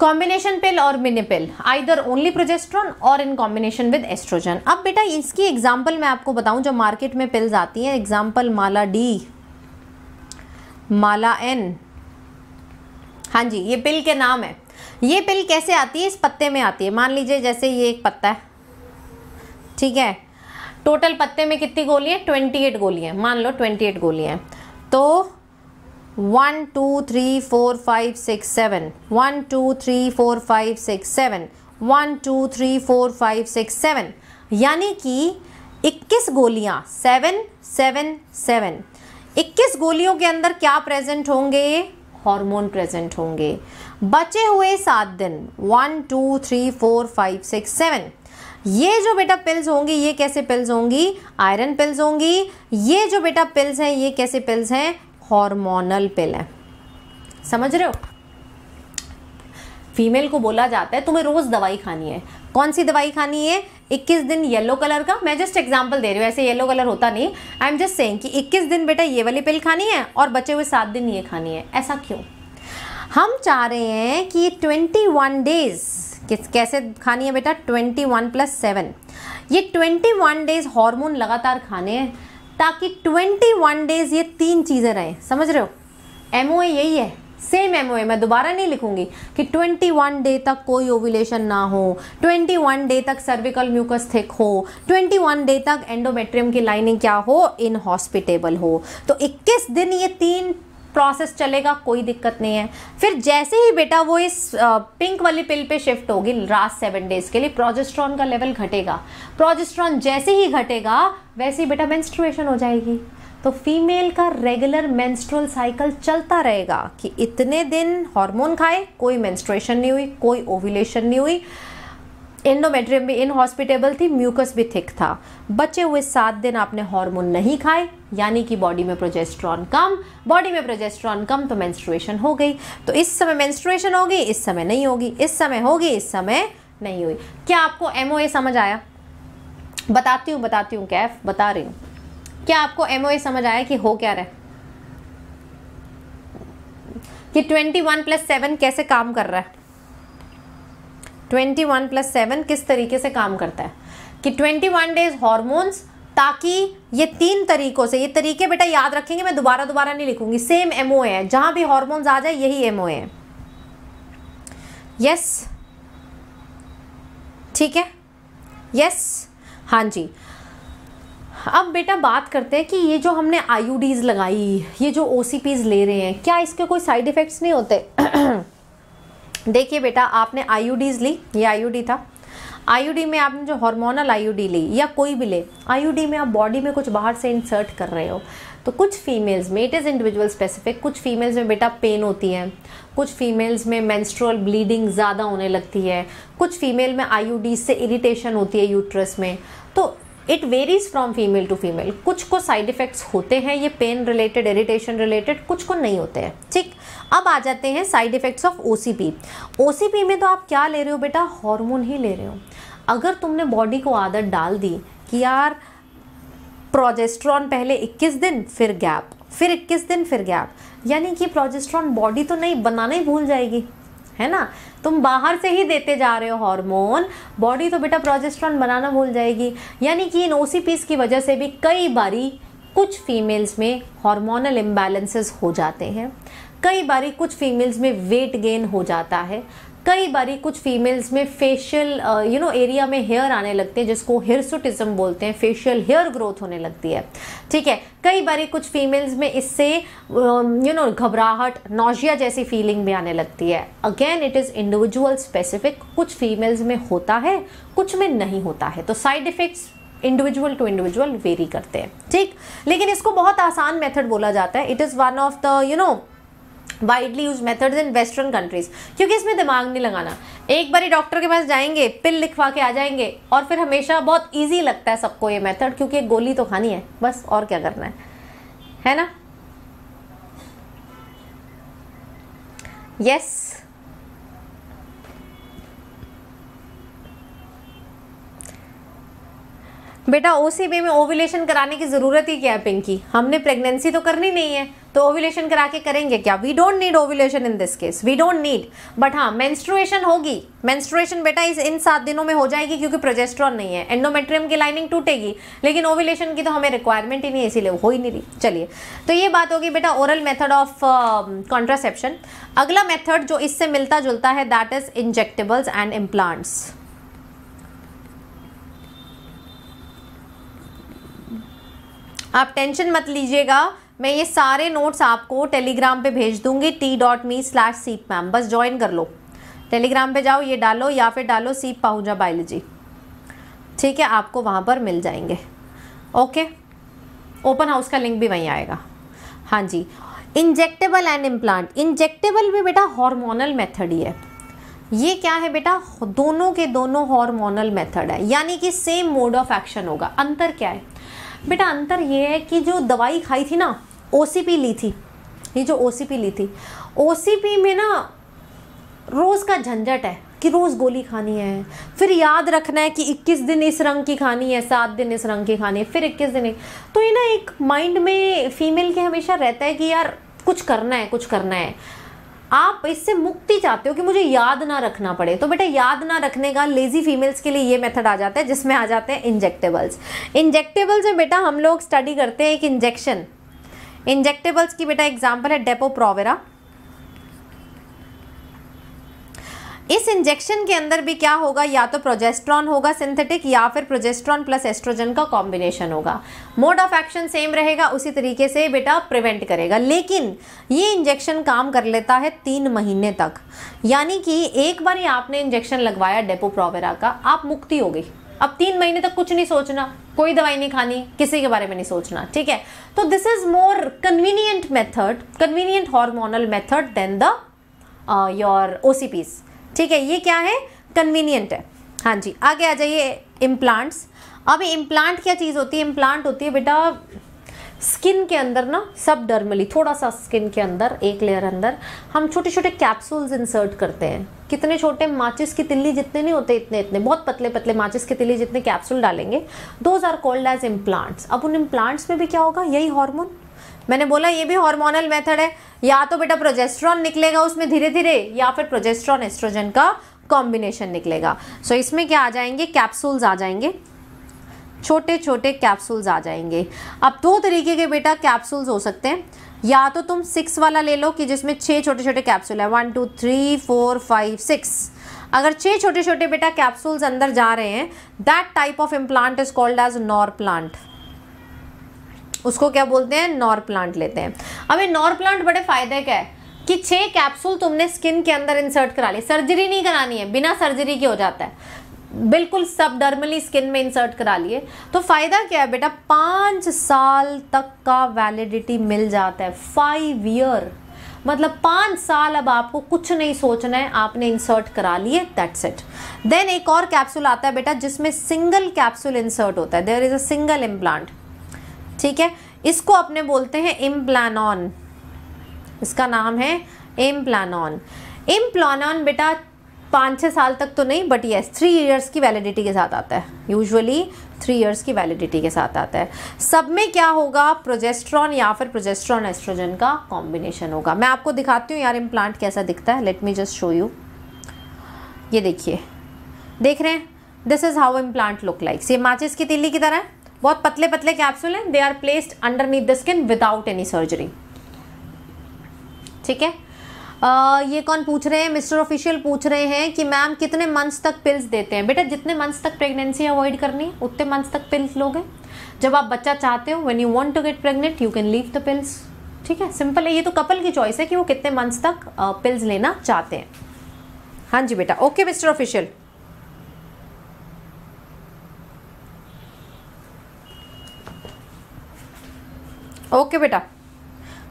कॉम्बिनेशन पिल और mini pill, either only progesterone और इन कॉम्बिनेशन विद एस्ट्रोजन। अब बेटा इसकी एग्जाम्पल मैं आपको बताऊं, जो मार्केट में पिल्स आती हैं, example Mala D, Mala N, हाँ जी ये पिल के नाम है। ये पिल कैसे आती है, इस पत्ते में आती है। मान लीजिए जैसे ये एक पत्ता है, ठीक है, टोटल पत्ते में कितनी गोलियाँ, 28 गोलियाँ, मान लो 28 गोलियाँ, तो 1 2 3 4 5 6 7, 1 2 3 4 5 6 7, 1 2 3 4 5 6 7, यानी कि 21 गोलियाँ, 7 7 7, 21 गोलियों के अंदर क्या प्रेजेंट होंगे, हार्मोन प्रेजेंट होंगे। बचे हुए 7 दिन, 1 2 3 4 5 6 7, ये जो बेटा पिल्स होंगी ये कैसे पिल्स होंगी, आयरन पिल्स होंगी। ये जो बेटा पिल्स हैं ये कैसे पिल्स हैं, हार्मोनल पिल हैं, समझ रहे हो। फीमेल को बोला जाता है तुम्हें रोज़ दवाई खानी है। कौन सी दवाई खानी है, 21 दिन येलो कलर का, मैं जस्ट एग्जांपल दे रही हूँ, ऐसे येलो कलर होता नहीं, आई एम जस्ट सेइंग कि 21 दिन बेटा ये वाली पिल खानी है और बचे हुए 7 दिन ये खानी है। ऐसा क्यों, हम चाह रहे हैं कि 21 डेज कैसे खानी है बेटा, 21 + 7, ये 21 डेज हार्मोन लगातार खाने हैं, ताकि 21 डेज ये 3 चीज़ें रहें, समझ रहे हो। MOA यही है, सेम MOA, मैं दोबारा नहीं लिखूंगी कि 21 डे तक कोई ओव्यूलेशन ना हो, 21 डे तक सर्विकल म्यूकस थिक हो, 21 डे तक एंडोमेट्रियम की लाइनिंग क्या हो, इनहॉस्पिटेबल हो। तो 21 दिन ये 3 प्रोसेस चलेगा, कोई दिक्कत नहीं है। फिर जैसे ही बेटा वो इस पिंक वाली पिल पे शिफ्ट होगी लास्ट 7 डेज के लिए, प्रोजेस्टेरॉन का लेवल घटेगा। प्रोजेस्टेरॉन जैसे ही घटेगा वैसे ही बेटा मेंस्ट्रुएशन हो जाएगी। तो फीमेल का रेगुलर मेंस्ट्रुअल साइकिल चलता रहेगा कि इतने दिन हार्मोन खाए, कोई मेंस्ट्रुएशन नहीं हुई, कोई ओव्यूलेशन नहीं हुई, एंडोमेट्रियम भी इनहॉस्पिटेबल थी, म्यूकस भी थिक था। बचे हुए 7 दिन आपने हार्मोन नहीं खाए, यानी कि बॉडी में प्रोजेस्टेरॉन कम, तो मेंस्ट्रुएशन हो गई। तो इस समय मेंस्ट्रुएशन होगी, इस समय नहीं होगी, इस समय होगी, इस समय नहीं हुई। क्या आपको MOA समझ आया, बताती हूँ कैफ, बता रही हूँ। क्या आपको MOA समझ आया कि हो क्या रहा है, कि 21 + 7 कैसे काम कर रहा है, 21 + 7 किस तरीके से काम करता है, कि 21 डेज हॉर्मोन्स, ताकि ये 3 तरीकों से, ये तरीके बेटा याद रखेंगे, मैं दोबारा नहीं लिखूंगी, सेम MOA है, जहाँ भी हॉर्मोन्स आ जाए यही MOA है, यस, ठीक है, यस, हाँ जी। अब बेटा बात करते हैं कि ये जो हमने IUDs लगाई, ये जो OCPs ले रहे हैं, क्या इसके कोई साइड इफ़ेक्ट्स नहीं होते। देखिए बेटा आपने IUDs ली, ये IUD था, IUD में आपने जो हार्मोनल IUD ली या कोई भी ले, IUD में आप बॉडी में कुछ बाहर से इंसर्ट कर रहे हो। तो कुछ फीमेल्स में, इट इज़ इंडिविजुअल स्पेसिफिक, कुछ फीमेल्स में बेटा पेन होती है, कुछ फीमेल्स में मेंस्ट्रुअल ब्लीडिंग ज़्यादा होने लगती है, कुछ फीमेल में IUD से इरिटेशन होती है यूट्रस में। तो it varies from female to female, कुछ को साइड इफ़ेक्ट्स होते हैं, ये पेन रिलेटेड, इरिटेशन रिलेटेड, कुछ को नहीं होते हैं, ठीक। अब आ जाते हैं side effects of OCP। OCP में तो आप क्या ले रहे हो बेटा, हार्मोन ही ले रहे हो। अगर तुमने बॉडी को आदत डाल दी कि यार प्रोजेस्टेरॉन पहले 21 दिन फिर गैप, फिर 21 दिन फिर गैप, यानी कि प्रोजेस्टेरॉन बॉडी तो नहीं बनाना ही भूल जाएगी, है ना। तुम बाहर से ही देते जा रहे हो हार्मोन, बॉडी तो बेटा प्रोजेस्टेरॉन बनाना भूल जाएगी। यानी कि इन OCPs की वजह से भी कई बारी कुछ फीमेल्स में हार्मोनल इम्बैलेंसेस हो जाते हैं, कई बारी कुछ फीमेल्स में वेट गेन हो जाता है, कई बारी कुछ फीमेल्स में फेशियल एरिया में हेयर आने लगते हैं जिसको हिरसुटिज्म बोलते हैं, फेशियल हेयर ग्रोथ होने लगती है, ठीक है। कई बारी कुछ फीमेल्स में इससे घबराहट, नॉजिया जैसी फीलिंग भी आने लगती है। Again it is individual specific, कुछ फीमेल्स में होता है कुछ में नहीं होता है, तो side effects individual to individual vary करते हैं, ठीक। लेकिन इसको बहुत आसान मेथड बोला जाता है, it is one of the widely use methods in western countries, क्योंकि इसमें दिमाग नहीं लगाना, एक बारी डॉक्टर के पास जाएंगे, पिल लिखवा के आ जाएंगे और फिर हमेशा बहुत इजी लगता है सबको ये मेथड, क्योंकि एक गोली तो खानी है बस, और क्या करना है ना। यस, बेटा ओसीबी में ओव्यूलेशन कराने की ज़रूरत ही क्या है पिंकी, हमने प्रेगनेंसी तो करनी नहीं है, तो ओव्यूलेशन करा के करेंगे क्या, we don't need ovulation in this case, we don't need. But हाँ, मेंस्ट्रुएशन होगी, मेंस्ट्रुएशन बेटा इस इन 7 दिनों में हो जाएगी क्योंकि प्रोजेस्ट्रॉन नहीं है, एंडोमेट्रियम की लाइनिंग टूटेगी, लेकिन ओव्यूलेशन की तो हमें रिक्वायरमेंट ही नहीं है, इसीलिए हो ही नहीं रही। चलिए, तो ये बात होगी बेटा ओरल मेथड ऑफ कॉन्ट्रासेप्शन। अगला मेथड जो इससे मिलता जुलता है that is injectables and implants. आप टेंशन मत लीजिएगा, मैं ये सारे नोट्स आपको टेलीग्राम पे भेज दूंगी, t.me/seepmam, बस ज्वाइन कर लो, टेलीग्राम पे जाओ, ये डालो या फिर डालो सीप पाहुजा बायोलॉजी, ठीक है, आपको वहाँ पर मिल जाएंगे। ओके, ओपन हाउस का लिंक भी वहीं आएगा। हाँ जी, इंजेक्टेबल एंड इम्प्लांट। इंजेक्टेबल भी बेटा हॉर्मोनल मेथड ही है, ये क्या है बेटा, दोनों के दोनों हॉर्मोनल मेथड है, यानी कि सेम मोड ऑफ एक्शन होगा। अंतर क्या है बेटा, अंतर ये है कि जो दवाई खाई थी ना, ओसीपी ली थी, ये जो ओसीपी ली थी, ओसीपी में ना रोज़ का झंझट है कि रोज़ गोली खानी है, फिर याद रखना है कि 21 दिन इस रंग की खानी है, 7 दिन इस रंग की खानी है, फिर 21 दिन तो ये ना एक माइंड में फीमेल के हमेशा रहता है कि यार कुछ करना है, कुछ करना है। आप इससे मुक्ति चाहते हो कि मुझे याद ना रखना पड़े, तो बेटा याद ना रखने का लेजी फीमेल्स के लिए ये मेथड आ जाता है, जिसमें आ जाते हैं इंजेक्टेबल्स। इंजेक्टेबल्स में बेटा हम लोग स्टडी करते हैं एक इंजेक्शन, इंजेक्टेबल्स की बेटा एग्जांपल है डेपो-प्रोवेरा। इस इंजेक्शन के अंदर भी क्या होगा, या तो प्रोजेस्ट्रॉन होगा सिंथेटिक, या फिर प्रोजेस्ट्रॉन प्लस एस्ट्रोजन का कॉम्बिनेशन होगा, मोड ऑफ एक्शन सेम रहेगा, उसी तरीके से बेटा प्रिवेंट करेगा। लेकिन ये इंजेक्शन काम कर लेता है 3 महीने तक, यानी कि एक बार ही आपने इंजेक्शन लगवाया डेपो-प्रोवेरा का, आप मुक्ति हो गई, अब 3 महीने तक कुछ नहीं सोचना, कोई दवाई नहीं खानी, किसी के बारे में नहीं सोचना, ठीक है। तो this is more convenient method, convenient hormonal method then the your OCPs, ठीक है, ये क्या है, कन्वीनियंट है। हाँ जी, आगे आ जाइए इम्प्लांट्स। अब इम्प्लांट क्या चीज़ होती है, इम्प्लांट होती है बेटा स्किन के अंदर ना, सब डर्मली थोड़ा सा स्किन के अंदर एक लेयर अंदर हम छोटे छोटे कैप्सूल्स इंसर्ट करते हैं, कितने छोटे, माचिस की तिल्ली जितने नहीं होते इतने इतने, बहुत पतले पतले माचिस की तिल्ली जितने कैप्सूल डालेंगे, those are called as implants. अब उन इम्प्लांट्स में भी क्या होगा, यही हॉर्मोन, मैंने बोला ये भी हॉर्मोनल मेथड है, या तो बेटा प्रोजेस्ट्रॉन निकलेगा उसमें धीरे धीरे, या फिर प्रोजेस्ट्रॉन एस्ट्रोजन का कॉम्बिनेशन निकलेगा। सो इसमें क्या आ जाएंगे, कैप्सूल्स आ जाएंगे, छोटे छोटे कैप्सूल्स आ जाएंगे। अब 2 तरीके के बेटा कैप्सूल्स हो सकते हैं, या तो तुम 6 वाला ले लो कि जिसमें 6 छोटे छोटे कैप्सूल है, 1 2 3 4 5 6, अगर 6 छोटे छोटे बेटा कैप्सूल्स अंदर जा रहे हैं, that type of implant is called as Norplant, उसको क्या बोलते हैं, नॉर्प्लांट लेते हैं। अब ये नॉर्प्लांट बड़े फायदे का है कि 6 कैप्सूल तुमने स्किन के अंदर इंसर्ट करा ली, सर्जरी नहीं करानी है, बिना सर्जरी के हो जाता है, बिल्कुल सबडर्मली स्किन में इंसर्ट करा लिए, तो फायदा क्या है बेटा, 5 साल तक का वैलिडिटी मिल जाता है, 5 ईयर, मतलब 5 साल अब आपको कुछ नहीं सोचना है, आपने इंसर्ट करा लिए, दैट्स इट। देन एक और कैप्सूल आता है बेटा जिसमें सिंगल कैप्सूल इंसर्ट होता है, there is a single implant, ठीक है, इसको अपने बोलते हैं इम्प्लानॉन, इसका नाम है इम्प्लानॉन। इम्प्लानॉन बेटा 5-6 साल तक तो नहीं, बट यस 3 ईयर्स की वैलिडिटी के साथ आता है, यूजुअली 3 ईयर्स की वैलिडिटी के साथ आता है। सब में क्या होगा, प्रोजेस्ट्रॉन या फिर प्रोजेस्ट्रॉन एस्ट्रोजन का कॉम्बिनेशन होगा। मैं आपको दिखाती हूँ यार इम्प्लांट कैसा दिखता है, let me just show you, ये देखिए, देख रहे हैं, this is how implant look likes, ये माचिस की तिल्ली की तरह है, बहुत पतले पतले कैप्सूल हैं, they are placed underneath the skin without any surgery, ठीक है। ये कौन पूछ रहे हैं, मिस्टर ऑफिशियल पूछ रहे हैं कि मैम कितने मंथ्स तक पिल्स देते हैं। बेटा जितने मंथ्स तक प्रेगनेंसी अवॉइड करनी उतने मंथ्स तक पिल्स लोगे। जब आप बच्चा चाहते हो, when you want to get pregnant you can leave the pills. ठीक है, सिंपल है। ये तो कपल की चॉइस है कि वो कितने मंथ्स तक पिल्स लेना चाहते हैं। हाँ जी बेटा, ओके मिस्टर ऑफिशियल। ओके बेटा,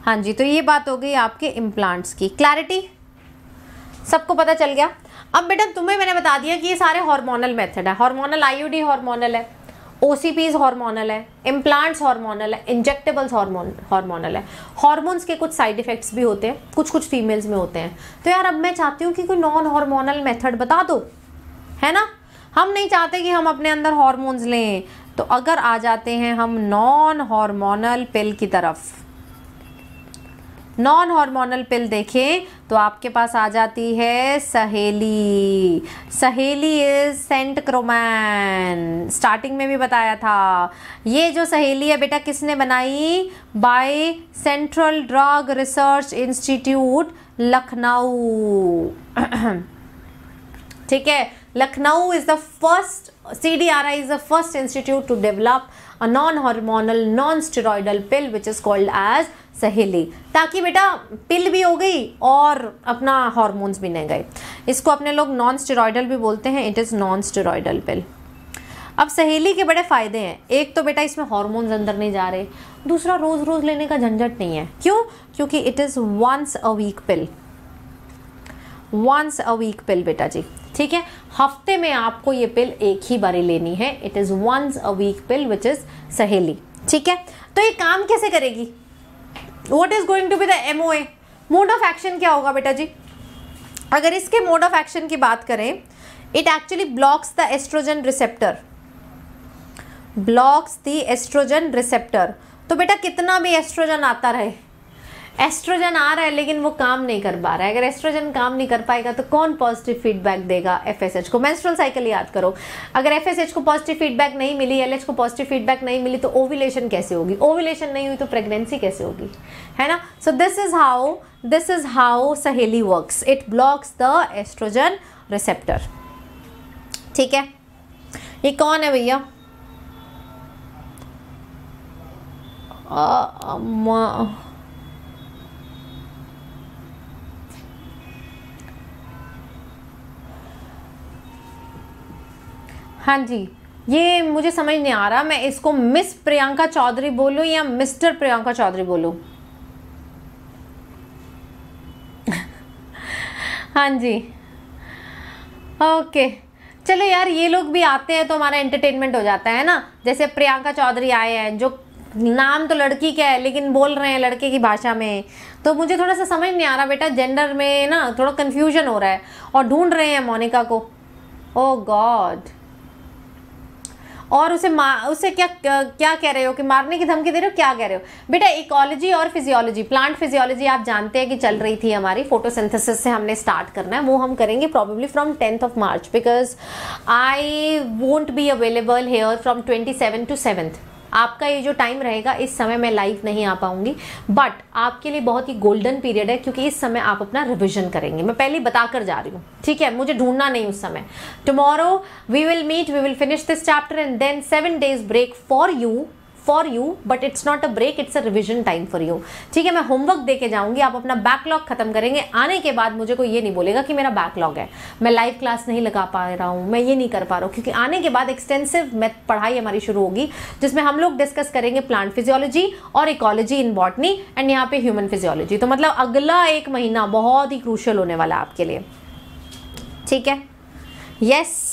हाँ जी। तो ये बात हो गई आपके इम्प्लांट्स की। क्लैरिटी सबको पता चल गया। अब बेटा तुम्हें मैंने बता दिया कि ये सारे हार्मोनल मेथड है। हार्मोनल आईयूडी हार्मोनल है, ओसीपीज हार्मोनल है, इम्प्लांट्स हार्मोनल है, इंजेक्टेबल्स हार्मोनल है। हार्मोन्स के कुछ साइड इफेक्ट्स भी होते हैं, कुछ कुछ फीमेल्स में होते हैं। तो यार अब मैं चाहती हूँ कि कोई नॉन हार्मोनल मेथड बता दो, है ना। हम नहीं चाहते कि हम अपने अंदर हार्मोन्स लें। तो अगर आ जाते हैं हम नॉन हार्मोनल पिल की तरफ, नॉन हार्मोनल पिल देखें तो आपके पास आ जाती है सहेली। सहेली इज सेंटक्रोमैन, स्टार्टिंग में भी बताया था। ये जो सहेली है बेटा किसने बनाई, by central drug research institute Lucknow. ठीक है, Lucknow is the first, CDRI is the first institute to develop a non-hormonal, non-steroidal pill which is called as सहेली। ताकि बेटा पिल भी हो गई और अपना हार्मोन्स भी नहीं गए। इसको अपने लोग नॉन स्टेरॉयडल भी बोलते हैं, it is non steroidal pill. अब सहेली के बड़े फ़ायदे हैं। एक तो बेटा इसमें हार्मोन्स अंदर नहीं जा रहे, दूसरा रोज़ रोज़ लेने का झंझट नहीं है। क्यों? क्योंकि it is once a week pill, once a week pill बेटा जी। ठीक है, हफ्ते में आपको ये पिल एक ही बारी लेनी है। It is once a week pill which is Saheli. ठीक है, तो ये काम कैसे करेगी, what is going to be the MOA, mode of action क्या होगा बेटा जी। अगर इसके मोड ऑफ एक्शन की बात करें, it actually blocks the estrogen receptor, blocks the estrogen receptor. तो बेटा कितना भी एस्ट्रोजन आता रहे, एस्ट्रोजन आ रहा है लेकिन वो काम नहीं कर पा रहा है। अगर एस्ट्रोजन काम नहीं कर पाएगा तो कौन पॉजिटिव फीडबैक देगा, FSH को। मेंस्ट्रुअल साइकिल याद करो, अगर FSH को पॉजिटिव फीडबैक नहीं मिली, LH को पॉजिटिव फीडबैक नहीं मिली तो ओव्यूलेशन कैसे होगी, ओव्यूलेशन नहीं हुई तो प्रेगनेंसी कैसे होगी, है ना। So this is how Saheli works, it blocks the estrogen receptor. ठीक है, ये कौन है भैया, हाँ जी, ये मुझे समझ नहीं आ रहा, मैं इसको मिस प्रियंका चौधरी बोलूँ या मिस्टर प्रियंका चौधरी बोलूँ। हाँ जी, ओके चलो यार, ये लोग भी आते हैं तो हमारा एंटरटेनमेंट हो जाता है ना। जैसे प्रियंका चौधरी आए हैं, जो नाम तो लड़की का है लेकिन बोल रहे हैं लड़के की भाषा में, तो मुझे थोड़ा सा समझ नहीं आ रहा बेटा, जेंडर में ना थोड़ा कन्फ्यूजन हो रहा है। और ढूंढ रहे हैं मोनिका को, ओ गॉड। और उसे क्या कह रहे हो, कि मारने की धमकी दे रहे हो, क्या कह रहे हो बेटा। इकोलॉजी और फिजियोलॉजी, प्लांट फिजियोलॉजी आप जानते हैं कि चल रही थी हमारी, फोटोसिंथेसिस से हमने स्टार्ट करना है। वो हम करेंगे probably from 10th of March, because I won't be available here from 27 to 7th। आपका ये जो टाइम रहेगा इस समय मैं लाइव नहीं आ पाऊंगी, बट आपके लिए बहुत ही गोल्डन पीरियड है क्योंकि इस समय आप अपना रिविजन करेंगे। मैं पहले बता कर जा रही हूँ, ठीक है, मुझे ढूंढना नहीं उस समय। Tomorrow we will meet, we will finish this chapter and then 7 days break for you, but it's not a break, it's a revision time for you. ठीक है, मैं होमवर्क दे के जाऊँगी, आप अपना बैकलॉग खत्म करेंगे। आने के बाद मुझे कोई ये नहीं बोलेगा कि मेरा बैकलॉग है, मैं लाइव क्लास नहीं लगा पा रहा हूँ, मैं ये नहीं कर पा रहा हूँ, क्योंकि आने के बाद एक्सटेंसिव मैथ पढ़ाई हमारी शुरू होगी जिसमें हम लोग डिस्कस करेंगे प्लांट फिजियोलॉजी और इकोलॉजी इन बॉटनी एंड यहाँ पे ह्यूमन फिजियोलॉजी। तो मतलब अगला एक महीना बहुत ही क्रूशियल होने वाला आपके लिए। ठीक है, यस,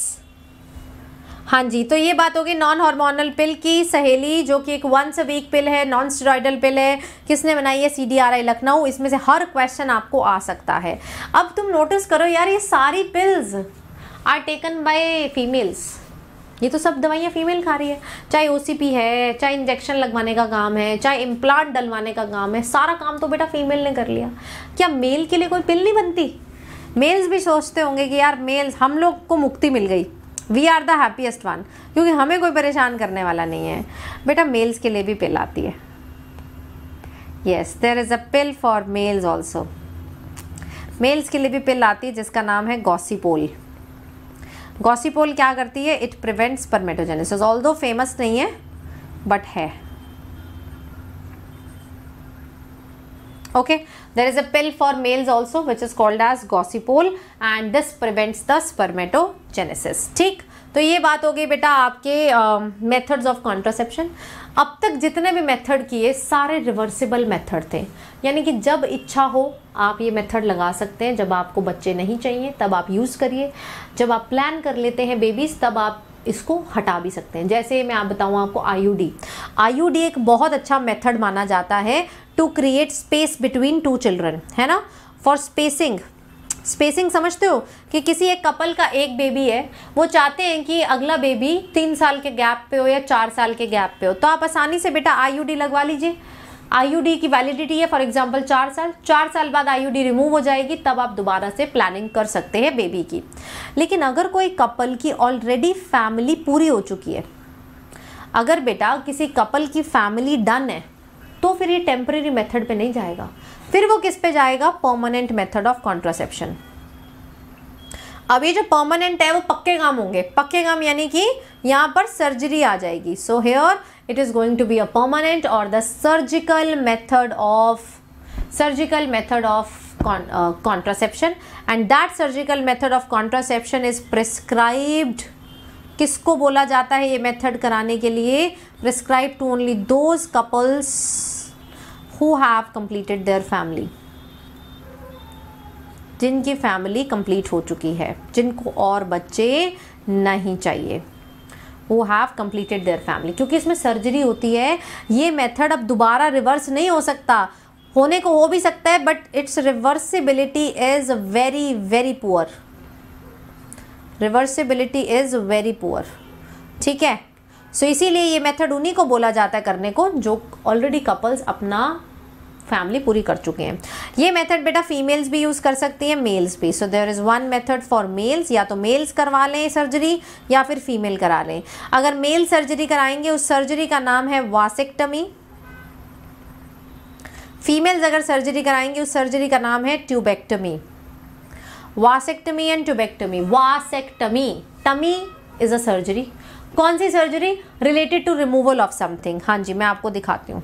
हाँ जी। तो ये बात होगी नॉन हार्मोनल पिल की, सहेली जो कि एक वंस अ वीक पिल है, नॉन स्टेरॉयडल पिल है। किसने बनाई है, CDRI लखनऊ। इसमें से हर क्वेश्चन आपको आ सकता है। अब तुम नोटिस करो यार, ये सारी pills are taken by females. ये तो सब दवाइयाँ फीमेल खा रही है, चाहे OCP है, चाहे इंजेक्शन लगवाने का काम है, चाहे इम्प्लांट डलवाने का काम है, सारा काम तो बेटा फीमेल ने कर लिया। क्या मेल के लिए कोई पिल नहीं बनती? मेल्स भी सोचते होंगे कि यार मेल्स, हम लोग को मुक्ति मिल गई, we are the happiest one, क्योंकि हमें कोई परेशान करने वाला नहीं है। बेटा मेल्स के लिए भी पिल आती है, yes, there is a pill for males also. Males के लिए भी पिल आती है जिसका नाम है गॉसिपोल। गॉसिपोल क्या करती है? It prevents spermatogenesis. Although famous नहीं है बट है। Okay, there is a pill for males also which is called as Gossypol and this prevents the spermatogenesis। ठीक, तो ये बात हो गई बेटा आपके मेथड्स ऑफ कॉन्ट्रासेप्शन। अब तक जितने भी मेथड किए सारे रिवर्सिबल मेथड थे, यानी कि जब इच्छा हो आप ये मेथड लगा सकते हैं। जब आपको बच्चे नहीं चाहिए तब आप यूज़ करिए, जब आप प्लान कर लेते हैं बेबीज़ तब आप इसको हटा भी सकते हैं। जैसे मैं आप बताऊँ आपको आईयूडी एक बहुत अच्छा मेथड माना जाता है to create space between two children, है ना, फॉर स्पेसिंग समझते हो कि किसी एक कपल का एक बेबी है, वो चाहते हैं कि अगला बेबी 3 साल के गैप पे हो या 4 साल के गैप पे हो, तो आप आसानी से बेटा आईयूडी लगवा लीजिए। आईयूडी की वैलिडिटी है फॉर एग्जांपल 4 साल। 4 साल बाद आईयूडी रिमूव हो जाएगी, तब आप दोबारा से प्लानिंग कर सकते हैं बेबी की। लेकिन अगर कोई कपल की ऑलरेडी फैमिली पूरी हो चुकी है, अगर बेटा किसी कपल की फैमिली डन है, तो फिर ये टेम्परेरी मेथड पे नहीं जाएगा, फिर वो किस पे जाएगा? Permanent method of contraception. अब ये जो परमानेंट है वो पक्के काम होंगे, पक्के काम यानी कि यहाँ पर सर्जरी आ जाएगी। So here it is going to be a permanent और the surgical method of contraception and that surgical method of contraception is prescribed. किसको बोला जाता है ये मेथड कराने के लिए? Prescribe to only those couples who have completed their family, जिनकी फैमिली कंप्लीट हो चुकी है, जिनको और बच्चे नहीं चाहिए, वो हैव कंप्लीटेड देयर फैमिली। क्योंकि इसमें सर्जरी होती है, ये मेथड अब दोबारा रिवर्स नहीं हो सकता, होने को हो भी सकता है but it's reversibility is very very poor. Reversibility is very poor, ठीक है। सो इसीलिए ये मेथड उन्हीं को बोला जाता है करने को जो ऑलरेडी कपल्स अपना फैमिली पूरी कर चुके हैं। ये मेथड बेटा फीमेल्स भी यूज़ कर सकती हैं, मेल्स भी। So there is one method for males, या तो मेल्स करवा लें सर्जरी या फिर फीमेल करा लें। अगर मेल सर्जरी कराएंगे उस सर्जरी का नाम है वासेक्टमी। फीमेल्स अगर सर्जरी कराएंगे उस सर्जरी का नाम है tubectomy. Vasectomy and tubectomy. Vasectomy, tummy is a surgery. कौन सी surgery? Related to removal of something. हाँ जी, मैं आपको दिखाती हूँ,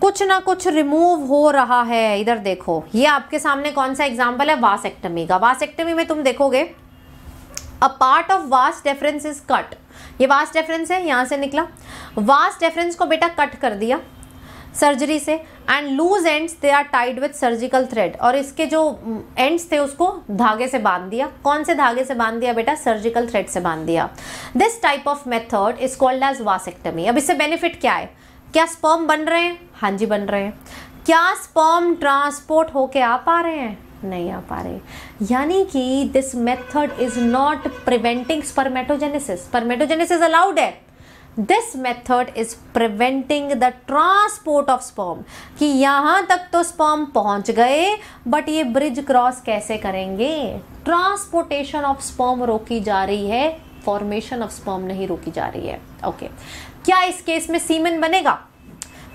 कुछ ना कुछ रिमूव हो रहा है। इधर देखो, ये आपके सामने कौन सा एग्जाम्पल है? वासेक्टमी का। वासेक्टमी में तुम देखोगे a part of vas deferens is cut. ये वास डेफरेंस है, यहाँ से निकला। वास डेफरेंस को बेटा कट कर दिया सर्जरी से। And loose ends they are tied with surgical thread, और इसके जो एंड्स थे उसको धागे से बांध दिया। कौन से धागे से बांध दिया बेटा? सर्जिकल थ्रेड से बांध दिया। This type of method is called as vasectomy. अब इससे बेनिफिट क्या है? क्या स्पर्म बन रहे हैं? हाँ जी बन रहे हैं। क्या स्पर्म ट्रांसपोर्ट होके आ पा रहे हैं? नहीं आ पा रहे। यानी कि this method is not preventing spermatogenesis. Spermatogenesis allowed है, this method is preventing the transport of sperm. कि यहाँ तक तो स्पर्म पहुँच गए बट ये ब्रिज क्रॉस कैसे करेंगे? ट्रांसपोर्टेशन ऑफ स्पर्म रोकी जा रही है, फॉर्मेशन ऑफ स्पर्म नहीं रोकी जा रही है। ओके, क्या इस केस में सीमेन बनेगा?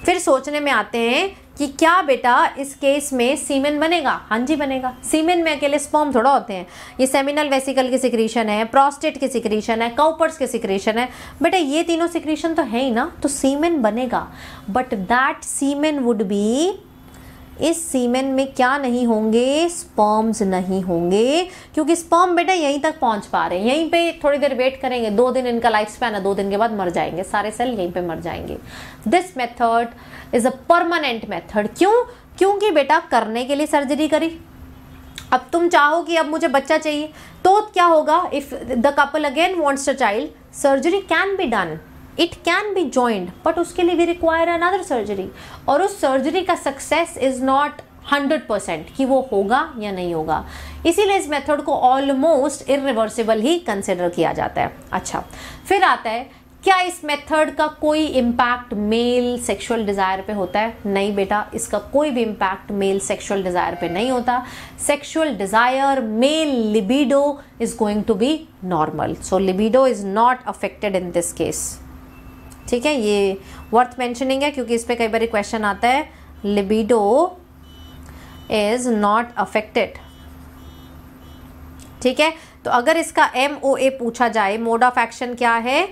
फिर सोचने में आते हैं कि क्या बेटा इस केस में सीमेन बनेगा? हाँ जी बनेगा। सीमेन में अकेले स्पर्म थोड़ा होते हैं, ये सेमिनल वेसिकल की सिक्रीशन है, प्रोस्टेट की सिक्रीशन है, काउपर्स की सिक्रीशन है। बेटा ये तीनों सिक्रीशन तो है ही ना, तो सीमेन बनेगा। But that semen would be, इस सीमेन में क्या नहीं होंगे? स्पर्म्स नहीं होंगे, क्योंकि स्पर्म बेटा यहीं तक पहुंच पा रहे हैं। यहीं पे थोड़ी देर वेट करेंगे, 2 दिन इनका लाइफ स्पैन है, 2 दिन के बाद मर जाएंगे, सारे सेल यहीं पे मर जाएंगे। This method is a permanent method. क्यों? क्योंकि बेटा करने के लिए सर्जरी करी। अब तुम चाहो कि अब मुझे बच्चा चाहिए, तो क्या होगा? If the couple again wants a child, surgery can be done, it can be joined, but उसके लिए भी रिक्वायर अनदर सर्जरी। और उस सर्जरी का सक्सेस इज़ नॉट 100% कि वो होगा या नहीं होगा। इसीलिए इस मेथड को ऑलमोस्ट इरिवर्सिबल ही कंसिडर किया जाता है। अच्छा, फिर आता है क्या इस मेथड का कोई इम्पैक्ट मेल सेक्सुअल डिज़ायर पे होता है? नहीं बेटा, इसका कोई भी इम्पैक्ट मेल सेक्सुअल डिज़ायर पे नहीं होता। Sexual desire, male libido is going to be normal. So libido is not affected in this case, ठीक है। ये वर्थ मेंशनिंग है क्योंकि इस पर कई बार क्वेश्चन आता है, लिबिडो इज नॉट अफेक्टेड। ठीक है, तो अगर इसका MOA पूछा जाए, मोड ऑफ एक्शन क्या है,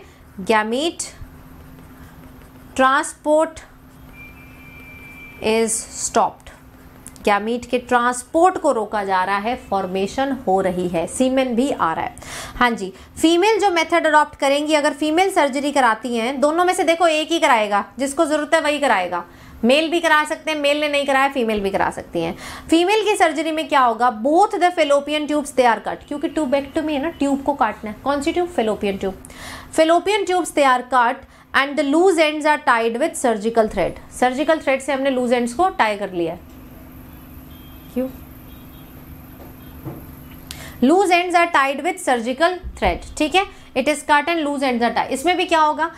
gamete transport is stopped, gamete के ट्रांसपोर्ट को रोका जा रहा है, फॉर्मेशन हो रही है, सीमेन भी आ रहा है। हाँ जी, फीमेल जो मेथड अडॉप्ट करेंगी, अगर फीमेल सर्जरी कराती हैं, दोनों में से देखो एक ही कराएगा, जिसको ज़रूरत है वही कराएगा। मेल भी करा सकते हैं, मेल ने नहीं कराया फीमेल भी करा सकती हैं। फीमेल की सर्जरी में क्या होगा, both the fallopian tubes they are cut, क्योंकि ट्यूबेक्टोमी है ना, ट्यूब को काटना है। कौन सी tube, fallopian tube. Fallopian tubes they are cut and the loose ends are tied with surgical thread. Surgical thread से हमने लूज एंड्स को टाई कर लिया है। क्यों? Loose ends are tied with surgical thread. ठीक है, it is cut and loose ends are tied. इसमें भी क्या होगा,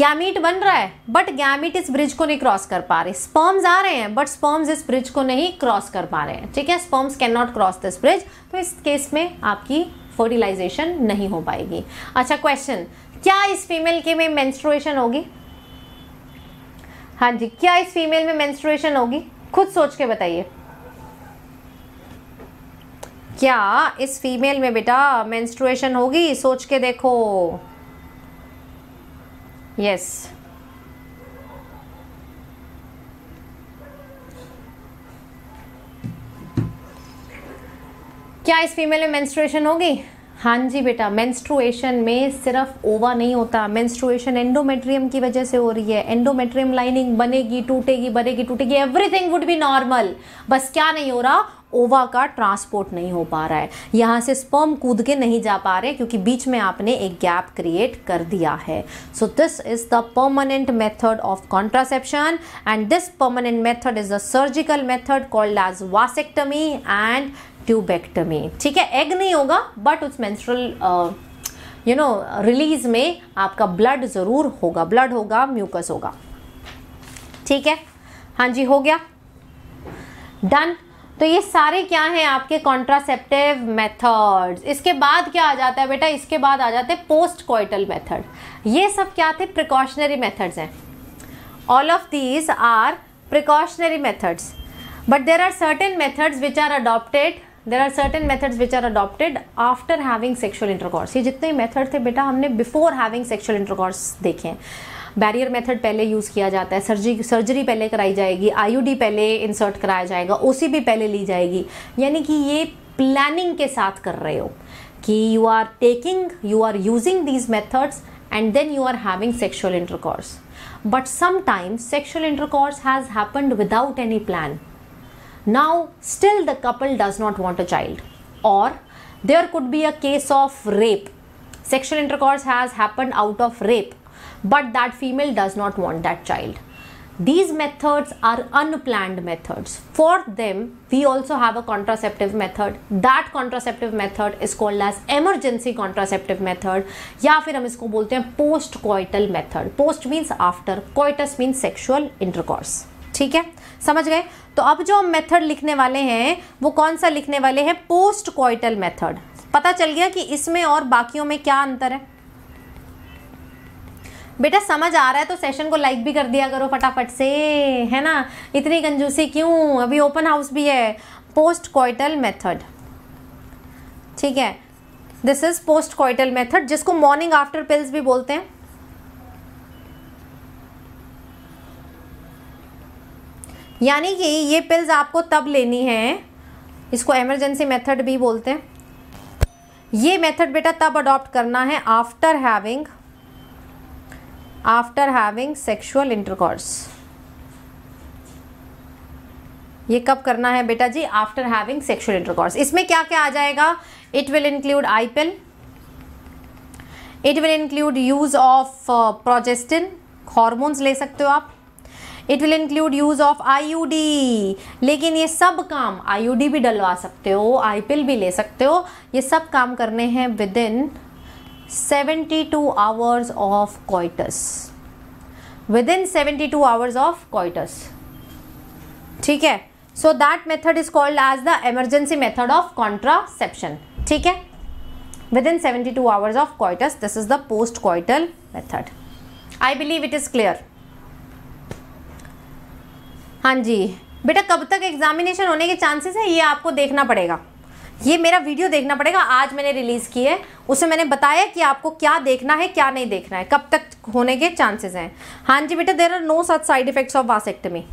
गैमीट बन रहा है बट गैमीट इस ब्रिज को नहीं क्रॉस कर पा रहे। स्पर्म्स आ रहे हैं बट स्पर्म्स इस ब्रिज को नहीं क्रॉस कर पा रहे हैं। ठीक है, sperms can not cross this bridge, तो इस केस में आपकी फर्टिलाइजेशन नहीं हो पाएगी। अच्छा क्वेश्चन, क्या इस फीमेल के में मेंस्ट्रुएशन होगी? हाँ जी, क्या इस फीमेल में मेंस्ट्रुएशन होगी? खुद सोच के बताइए, क्या इस फीमेल में बेटा मेंस्ट्रुएशन होगी? सोच के देखो। यस, क्या इस फीमेल में मेंस्ट्रुएशन होगी? हाँ जी बेटा, मेंस्ट्रुएशन में सिर्फ ओवा नहीं होता, मेंस्ट्रुएशन एंडोमेट्रियम की वजह से हो रही है। एंडोमेट्रियम लाइनिंग बनेगी, टूटेगी, बनेगी, टूटेगी, एवरीथिंग वुड बी नॉर्मल। बस क्या नहीं हो रहा, ओवा का ट्रांसपोर्ट नहीं हो पा रहा है, यहाँ से स्पर्म कूद के नहीं जा पा रहे क्योंकि बीच में आपने एक गैप क्रिएट कर दिया है। So this is the permanent method of contraception and this permanent method is the surgical method called as vasectomy and tubectomy. ठीक है, एग नहीं होगा बट उस मेंस्ट्रुअल यू नो रिलीज में आपका ब्लड ज़रूर होगा, ब्लड होगा, म्यूकस होगा। ठीक है, हाँ जी, हो गया, डन। तो ये सारे क्या हैं आपके कॉन्ट्रासेप्टिव मेथड्स। इसके बाद क्या आ जाता है बेटा, इसके बाद आ जाते हैं पोस्ट कोइटल मेथड। ये सब क्या थे, प्रिकॉशनरी मेथड्स हैं। All of these are precautionary methods but there are certain methods which are adopted, there are certain methods which are adopted after having sexual intercourse. ये जितने मेथड थे बेटा हमने बिफोर हैविंग सेक्शुअल इंटरकॉर्स देखे हैं। Barrier method पहले use किया जाता है, सर्जरी पहले कराई जाएगी, IUD पहले इंसर्ट कराया जाएगा, OCP पहले ली जाएगी। यानी कि ये प्लानिंग के साथ कर रहे हो कि you are using these methods and then you are having sexual intercourse. But sometimes sexual intercourse has happened without any plan. Now still the couple does not want a child, or there could be a case of rape. Sexual intercourse has happened out of rape, but that female does not want that child. These methods are unplanned methods. For them, we also have a contraceptive method. That contraceptive method is called as emergency contraceptive method. या फिर हम इसको बोलते हैं post coital method. Post means after, coitus means sexual intercourse. ठीक है, समझ गए। तो अब जो हम मेथड लिखने वाले हैं वो कौन सा लिखने वाले हैं, पोस्ट कोइटल मेथड। पता चल गया कि इसमें और बाकियों में क्या अंतर है। बेटा समझ आ रहा है तो सेशन को लाइक भी कर दिया करो फटाफट से, है ना, इतनी कंजूसी क्यों, अभी ओपन हाउस भी है। पोस्ट कोइटल मेथड, ठीक है, this is post coital method जिसको मॉर्निंग आफ्टर पिल्स भी बोलते हैं। यानी कि ये पिल्स आपको तब लेनी है, इसको इमरजेंसी मेथड भी बोलते हैं। ये मेथड बेटा तब अडॉप्ट करना है आफ्टर हैविंग सेक्शुअल इंटरकॉर्स। ये कब करना है बेटा जी, आफ्टर हैविंग सेक्शुअल इंटरकॉर्स। इसमें क्या क्या आ जाएगा, it will include I pill, it will include use of progestin, hormones ले सकते हो आप, it will include use of IUD। लेकिन ये सब काम, IUD भी डलवा सकते हो, आई पिल भी ले सकते हो, ये सब काम करने हैं with in 72 hours of coitus, within 72 hours of coitus, ठीक है। So that method is called as the emergency method of contraception, ठीक है, within 72 hours of coitus, this is the post coital method. I believe it is clear। हाँ जी, बेटा कब तक examination होने के चांसेस है ये आपको देखना पड़ेगा, ये मेरा वीडियो देखना पड़ेगा, आज मैंने रिलीज़ की है, उसमें मैंने बताया कि आपको क्या देखना है क्या नहीं देखना है, कब तक होने के चांसेस हैं। हाँ जी बेटा, there are no such side effects of vasectomy.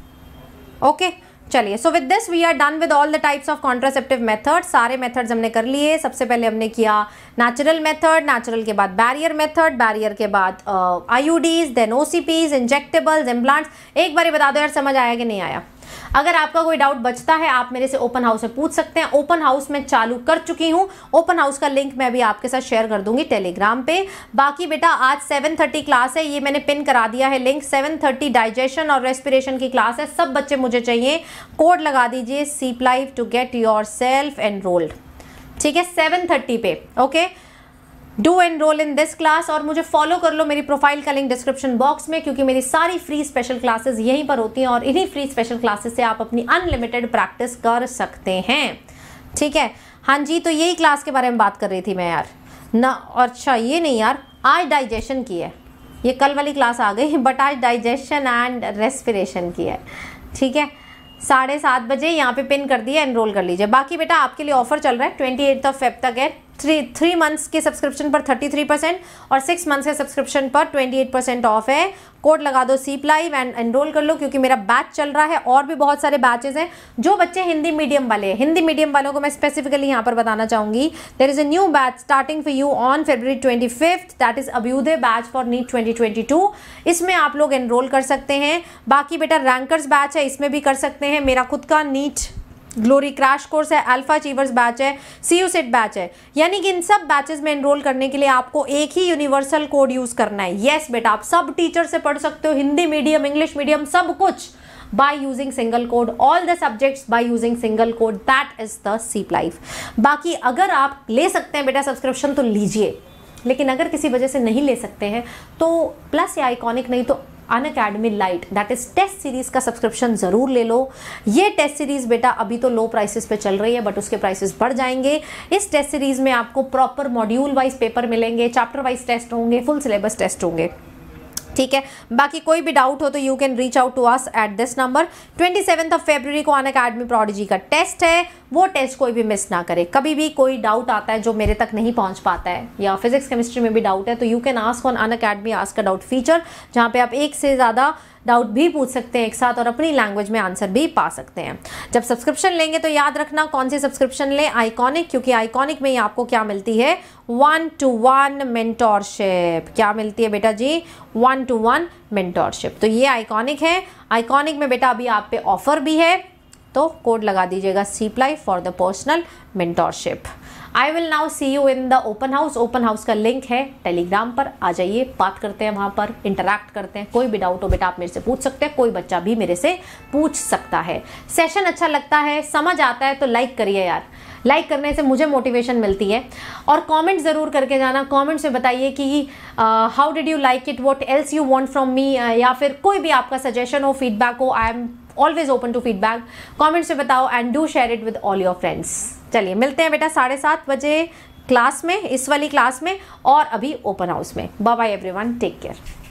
Okay चलिए, so with this we are done with all the types of contraceptive methods. सारे मेथड्स हमने कर लिए। सबसे पहले हमने किया नेचुरल मेथड, नेचुरल के बाद बैरियर मेथड, बैरियर के बाद IUDs, then OCPs, injectables, implants. एक बार बता दो यार समझ आया कि नहीं आया। अगर आपका कोई डाउट बचता है आप मेरे से ओपन हाउस में पूछ सकते हैं। ओपन हाउस में चालू कर चुकी हूँ, ओपन हाउस का लिंक मैं भी आपके साथ शेयर कर दूंगी टेलीग्राम पे। बाकी बेटा आज 7:30 क्लास है, ये मैंने पिन करा दिया है लिंक। 7:30 डाइजेशन और रेस्पिरेशन की क्लास है, सब बच्चे मुझे चाहिए। कोड लगा दीजिए सीप live to get yourself enrolled, ठीक है, 7:30 पे। Okay, do enroll in this class और मुझे फॉलो कर लो। मेरी प्रोफाइल का लिंक डिस्क्रिप्शन बॉक्स में, क्योंकि मेरी सारी फ्री स्पेशल क्लासेस यहीं पर होती हैं और इन्हीं फ्री स्पेशल क्लासेस से आप अपनी अनलिमिटेड प्रैक्टिस कर सकते हैं, ठीक है। हाँ जी, तो यही क्लास के बारे में बात कर रही थी मैं यार ना। अच्छा ये नहीं यार, आज डाइजेशन की है, ये कल वाली क्लास आ गई, बट आज डाइजेशन एंड रेस्पिरेशन की है, ठीक है। 7:30 बजे यहाँ पे पिन कर दिया, एनरोल कर लीजिए। बाकी बेटा आपके लिए ऑफर चल रहा है 28 फेब तक है। थ्री मंथ्स के सब्सक्रिप्शन पर 33% और 6 मंथ्स के सब्सक्रिप्शन पर 28% ऑफ है। कोड लगा दो सीप लाइव एंड एनरोल कर लो, क्योंकि मेरा बैच चल रहा है और भी बहुत सारे बैचेस हैं। जो बच्चे हिंदी मीडियम वाले हैं, हिंदी मीडियम वालों को मैं स्पेसिफिकली यहाँ पर बताना चाहूँगी, there is a new batch starting for you on February 25th, that is Abhyuday batch for NEET 2022। इसमें आप लोग एनरोल कर सकते हैं। बाकी बेटा रैंकर्स बैच है, इसमें भी कर सकते हैं। मेरा खुद का नीट ग्लोरी क्रैश कोर्स है, अल्फा अचीवर्स बैच है, सीयू सेट बैच है, यानी कि इन सब बैचेस में एनरोल करने के लिए आपको एक ही यूनिवर्सल कोड यूज़ करना है। यस बेटा आप सब टीचर से पढ़ सकते हो, हिंदी मीडियम, इंग्लिश मीडियम, सब कुछ by using single code, all the subjects by using single code, that is the सीप लाइफ। बाकी अगर आप ले सकते हैं बेटा सब्सक्रिप्शन तो लीजिए, लेकिन अगर किसी वजह से नहीं ले सकते हैं तो प्लस या आइकॉनिक नहीं तो Unacademy light, that is test series का सब्सक्रिप्शन ज़रूर ले लो। ये टेस्ट सीरीज़ बेटा अभी तो लो प्राइसेस पे चल रही है, बट उसके प्राइसेस बढ़ जाएंगे। इस टेस्ट सीरीज़ में आपको प्रॉपर मॉड्यूल वाइज पेपर मिलेंगे, चैप्टर वाइज टेस्ट होंगे, फुल सिलेबस टेस्ट होंगे, ठीक है। बाकी कोई भी डाउट हो तो you can reach out to us at this number. 27 February को अनअकैडमी प्रोडिजी का टेस्ट है, वो टेस्ट कोई भी मिस ना करे। कभी भी कोई डाउट आता है जो मेरे तक नहीं पहुंच पाता है, या फिजिक्स केमिस्ट्री में भी डाउट है, तो you can ask on Unacademy ask a doubt feature, जहाँ पे आप एक से ज़्यादा डाउट भी पूछ सकते हैं एक साथ और अपनी लैंग्वेज में आंसर भी पा सकते हैं। जब सब्सक्रिप्शन लेंगे तो याद रखना कौन सी सब्सक्रिप्शन लें, आइकॉनिक, क्योंकि आइकॉनिक में ही आपको क्या मिलती है, 1-to-1 मेंटोरशिप। क्या मिलती है बेटा जी? 1-to-1 mentorship. तो ये आइकॉनिक है, आइकॉनिक में बेटा अभी आप पे ऑफर भी है, तो कोड लगा दीजिएगा सीप life for the personal mentorship. I will now see you in the open house. Open house का लिंक है टेलीग्राम पर, आ जाइए, बात करते हैं वहाँ पर, इंटरैक्ट करते हैं। कोई भी डाउट हो बेटा आप मेरे से पूछ सकते हैं, कोई बच्चा भी मेरे से पूछ सकता है। सेशन अच्छा लगता है, समझ आता है तो लाइक करिए यार, लाइक करने से मुझे मोटिवेशन मिलती है। और कमेंट ज़रूर करके जाना, कमेंट्स में बताइए कि how did you like it, what else you want from me, या फिर कोई भी आपका सजेशन हो, फीडबैक हो, I am always open to feedback. Comments में बताओ and do share it with all your friends. चलिए मिलते हैं बेटा 7:30 बजे क्लास में, इस वाली क्लास में, और अभी ओपन हाउस में। Bye bye everyone, take care.